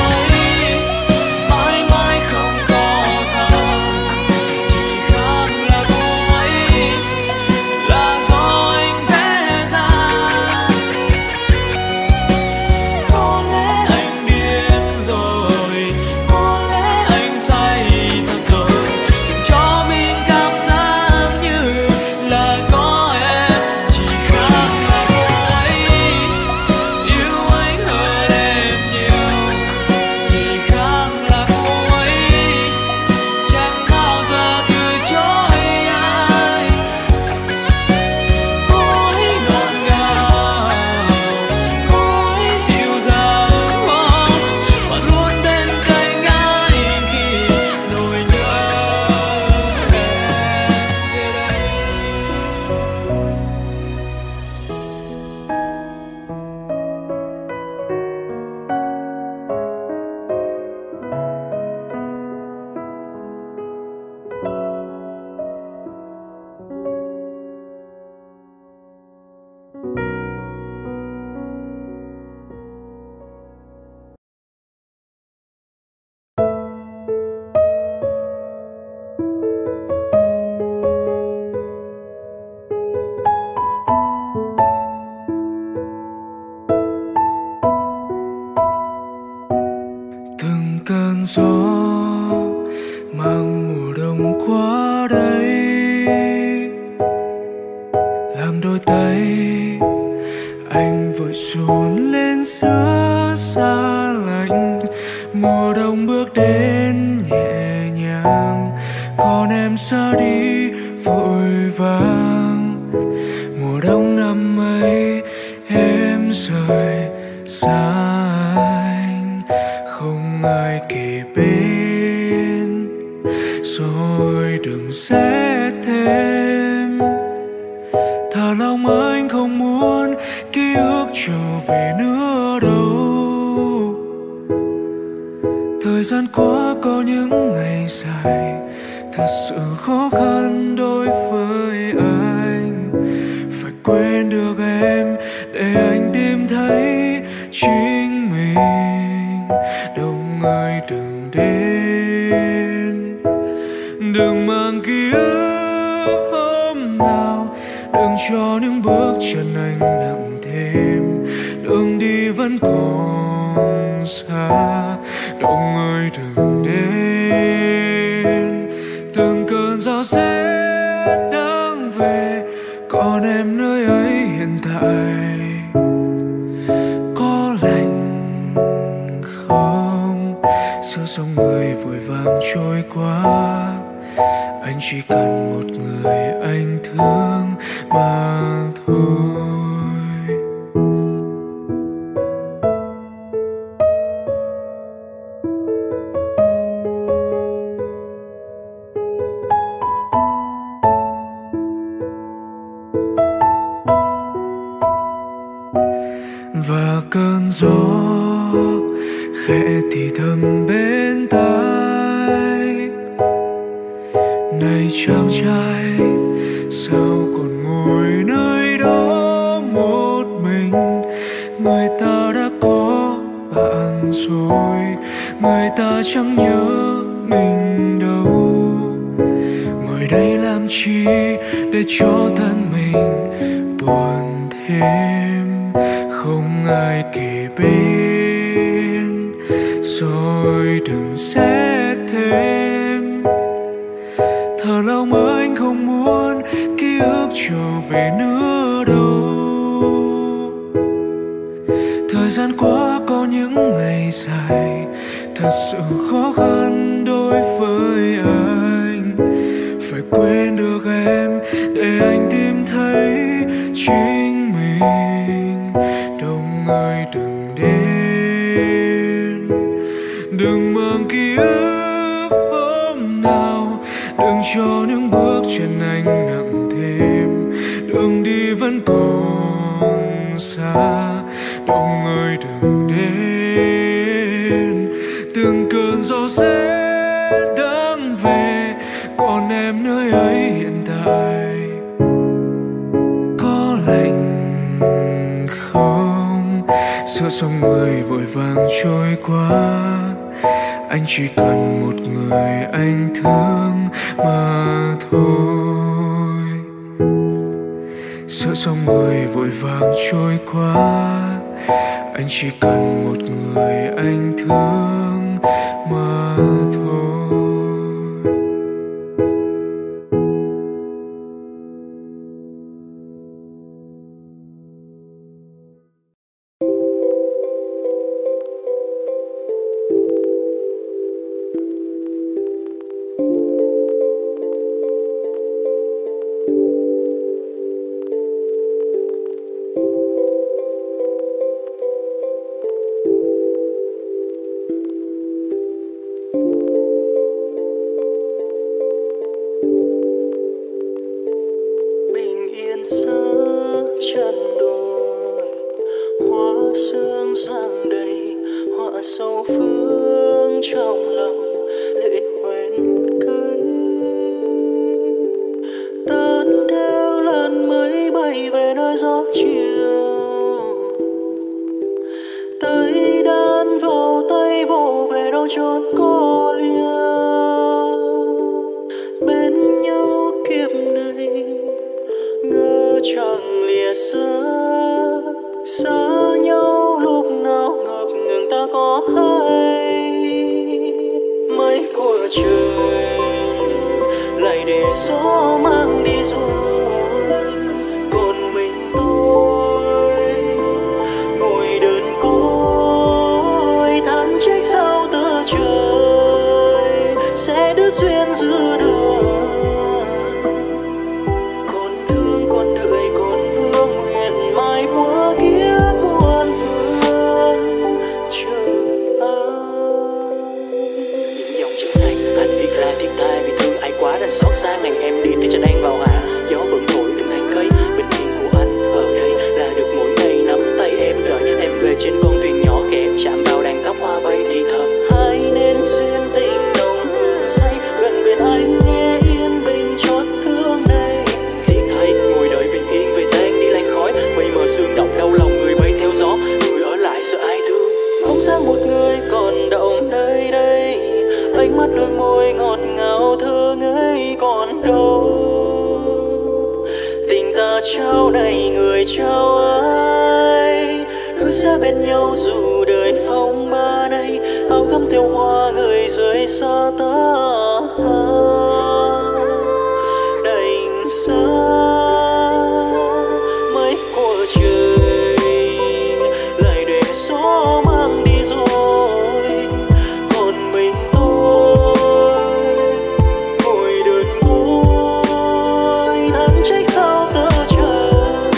Những cơn mưa muộn màng lạc vào cơn say những suy tư về em. Cô ấy đến bên cạnh lặng lẽ sưởi ấm tim này và khẽ nói rằng đừng buồn nhé, em đây rồi. Chỉ khác là cô ấy so hồn lên giữa xa lạnh. Mùa đông bước đến nhẹ nhàng, còn em xa đi vội vàng. Mùa đông năm ấy em rời xa anh, không ai kề bên, rồi đừng sẽ thêm. Thả lòng anh không muốn ký ức trở về nữa đâu. Thời gian qua có những ngày dài thật sự khó khăn đối với anh, phải quên được em để anh tìm thấy chính mình. Đông ơi đừng đến, đừng mang ký ức hôm nào, đừng cho những bước chân anh nặng thêm, đường đi vẫn còn xa. Đông ơi đừng đến, từng cơn gió rét đang về, còn em nơi ấy hiện tại có lạnh không? Giữa dòng người vội vàng trôi qua, anh chỉ cần một người anh thương mà thôi. Và cơn gió khẽ thì thầm bên tai, này chàng trai sao còn ngồi nơi đó một mình? Người ta đã có bạn rồi, người ta chẳng nhớ mình đâu. Ngồi đây làm chi để cho thân mình buồn thêm? Không ai kề bên, rồi đừng xét thêm. Thở lòng anh không muốn ký ức trở về nữa đâu. Thời gian qua có những ngày dài thật sự khó khăn đối với anh, phải quên được em để anh tìm thấy chính mình. Đông ơi đừng đến, đừng mang ký ức hôm nào, đừng cho những bước chân anh nặng thêm, đường đi vẫn còn xa. Đông ơi đừng đến, từng cơn gió rét đang về, còn em nơi ấy hiện tại có lạnh không? Giữa dòng người vội vàng trôi qua, anh chỉ cần một người anh thương mà thôi. Giữa dòng người vội vàng trôi qua, anh chỉ cần một người anh thương mà thôi. Rồi bên nhau dù đời phong ba nay áo gấm theo hoa người rơi xa ta đành xa mấy của trời lại để gió mang đi rồi còn mình tôi ngồi đơn côi tháng trách sao tơ trời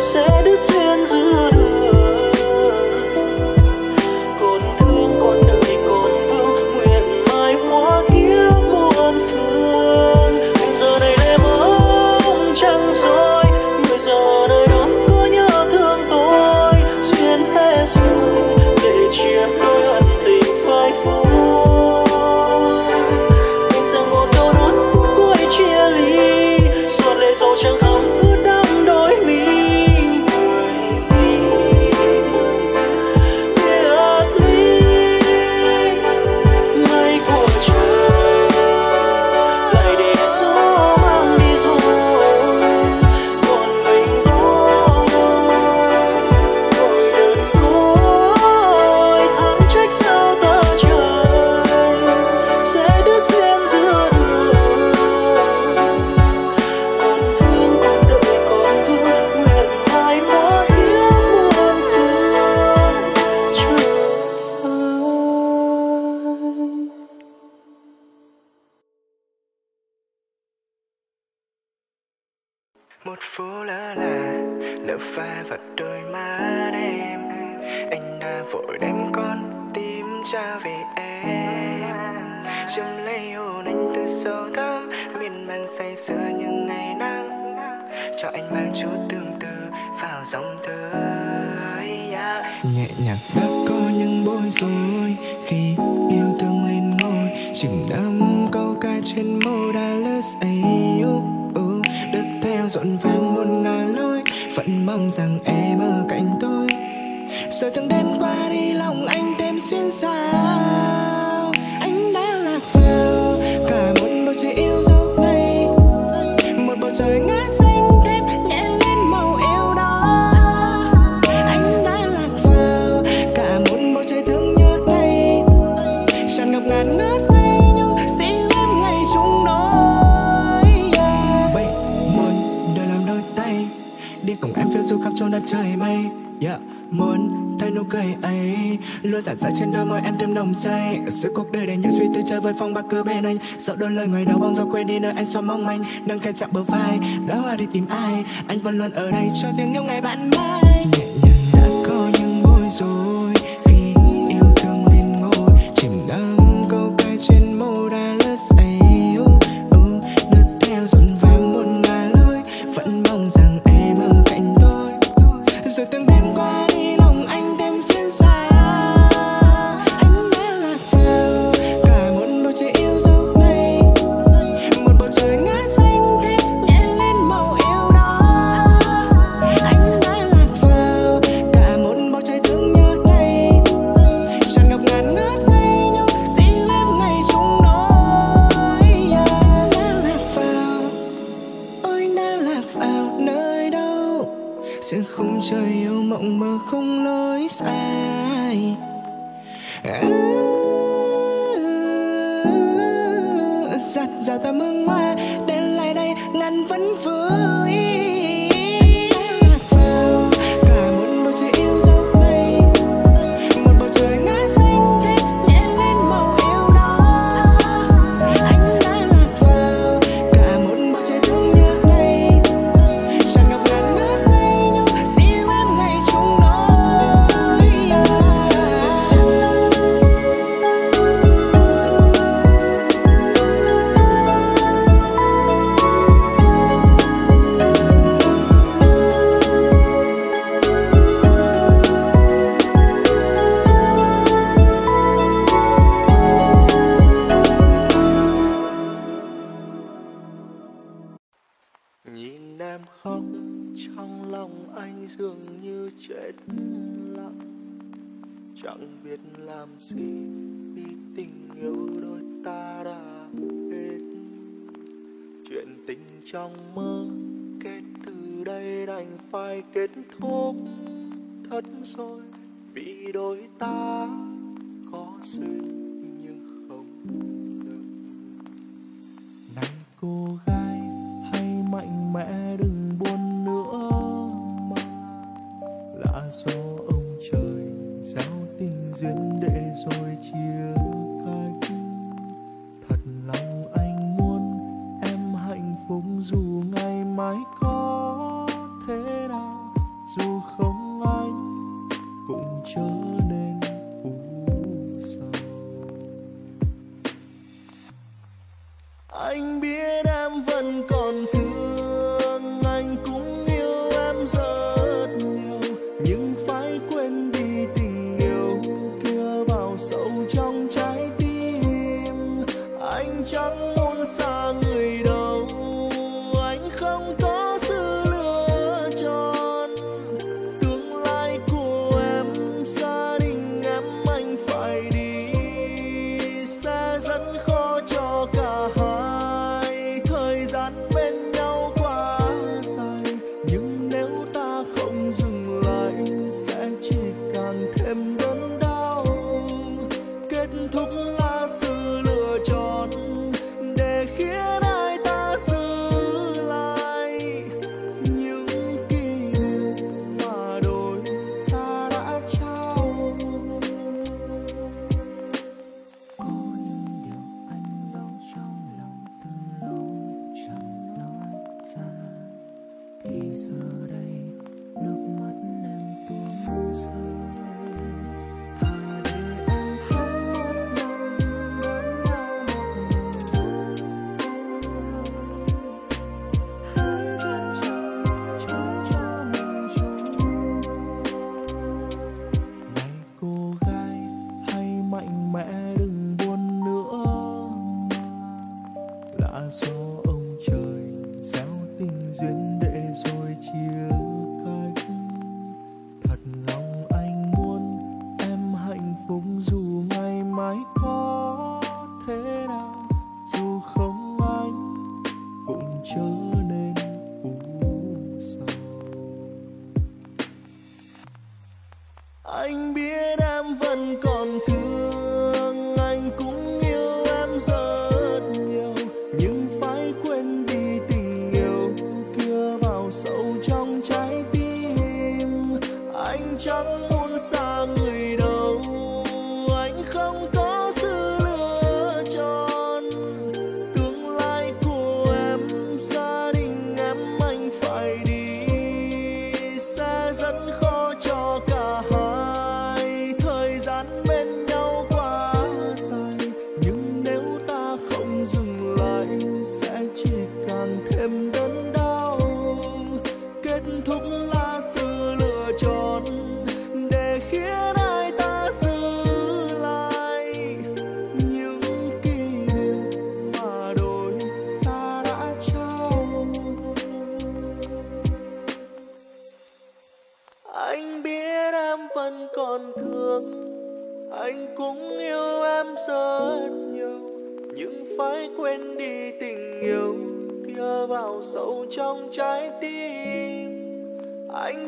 sẽ đứt duyên giữa đường. Một phút lỡ là lỡ pha vào đôi mắt em, anh đã vội đem con tim trao về em. Chấm lấy hồn anh từ sâu thẳm miên man say sưa những ngày nắng, cho anh mang chút tương tư vào dòng thơ. Nhẹ nhàng đã có những bối rối khi yêu thương lên ngôi, chìm đắm câu ca trên môi đã lướt ấy rộn vang muôn ngàn lối, vẫn mong rằng em ở cạnh tôi. Rồi từng đêm qua đi lòng anh thêm xuyên sao, anh đã lạc vào cả một bầu trời yêu dấu này, một bầu trời ngã xanh thêm nhẹ lên màu yêu đó. Anh đã lạc vào cả một bầu trời thương nhớ này, tràn ngập ngàn ngát ngây nhau dĩ vãng ngày chúng đó. Đi cùng em phiêu du khắp chốn đất trời mây, yeah. Muốn thấy nụ cười ấy luôn rạng rỡ trên đôi môi em thêm nồng say. Giữa cuộc đời đầy những suy tư chơi với phong bạc cứ bên anh, sợ đôi lời ngoài đó bóng gió quên đi nơi anh xóa mong manh. Đang khẽ chạm bờ vai đã hoa đi tìm ai, anh vẫn luôn ở đây cho tiếng yêu ngày bạn mãi. Nhẹ nhàng đã có những bối rối khi yêu thương lên ngôi, chìm đắm câu ca trên môi đã lướt say đất theo dọn vàng muôn ngàn lối, vẫn mong rằng em ở cạnh tôi. Rồi từng đêm qua đi lòng anh thêm xuyên xa, anh đã lạc vào cả một bầu trời yêu dấu này, một bầu trời ngã xanh thêm nhẹ lên màu yêu đó. Anh đã lạc vào cả một bầu trời thương nhớ này, tràn ngập ngàn ngát ngây nhau dĩ vãng ngày chúng đôi, yeah. Anh đã lạc vào, ôi anh đã lạc vào nơi đâu giữa khung trời yêu mộng mơ không lối sai. Giặt rào ta mương hoa đến lại đây ngàn vẫn vui. Nhìn em khóc trong lòng anh dường như chết lặng, chẳng biết làm gì vì tình yêu đôi ta đã hết. Chuyện tình trong mơ kết từ đây đành phải kết thúc, thất rồi vì đôi ta có duyên nhưng không được. Này cô gái hãy mạnh mẽ đừng buồn nữa mà là do ông trời giao tình duyên để rồi chia cách. Thật lòng anh muốn em hạnh phúc dù ngày mai có thế nào, dù không anh cũng trở nên u sầu. Anh biết em vẫn còn thương, anh cũng yêu em rất nhiều, nhưng phải quên đi tình yêu kia vào sâu trong trái tim. Anh chẳng muốn xa người đâu, anh không có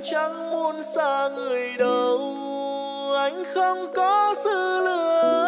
chẳng muốn xa người đâu, anh không có sự lựa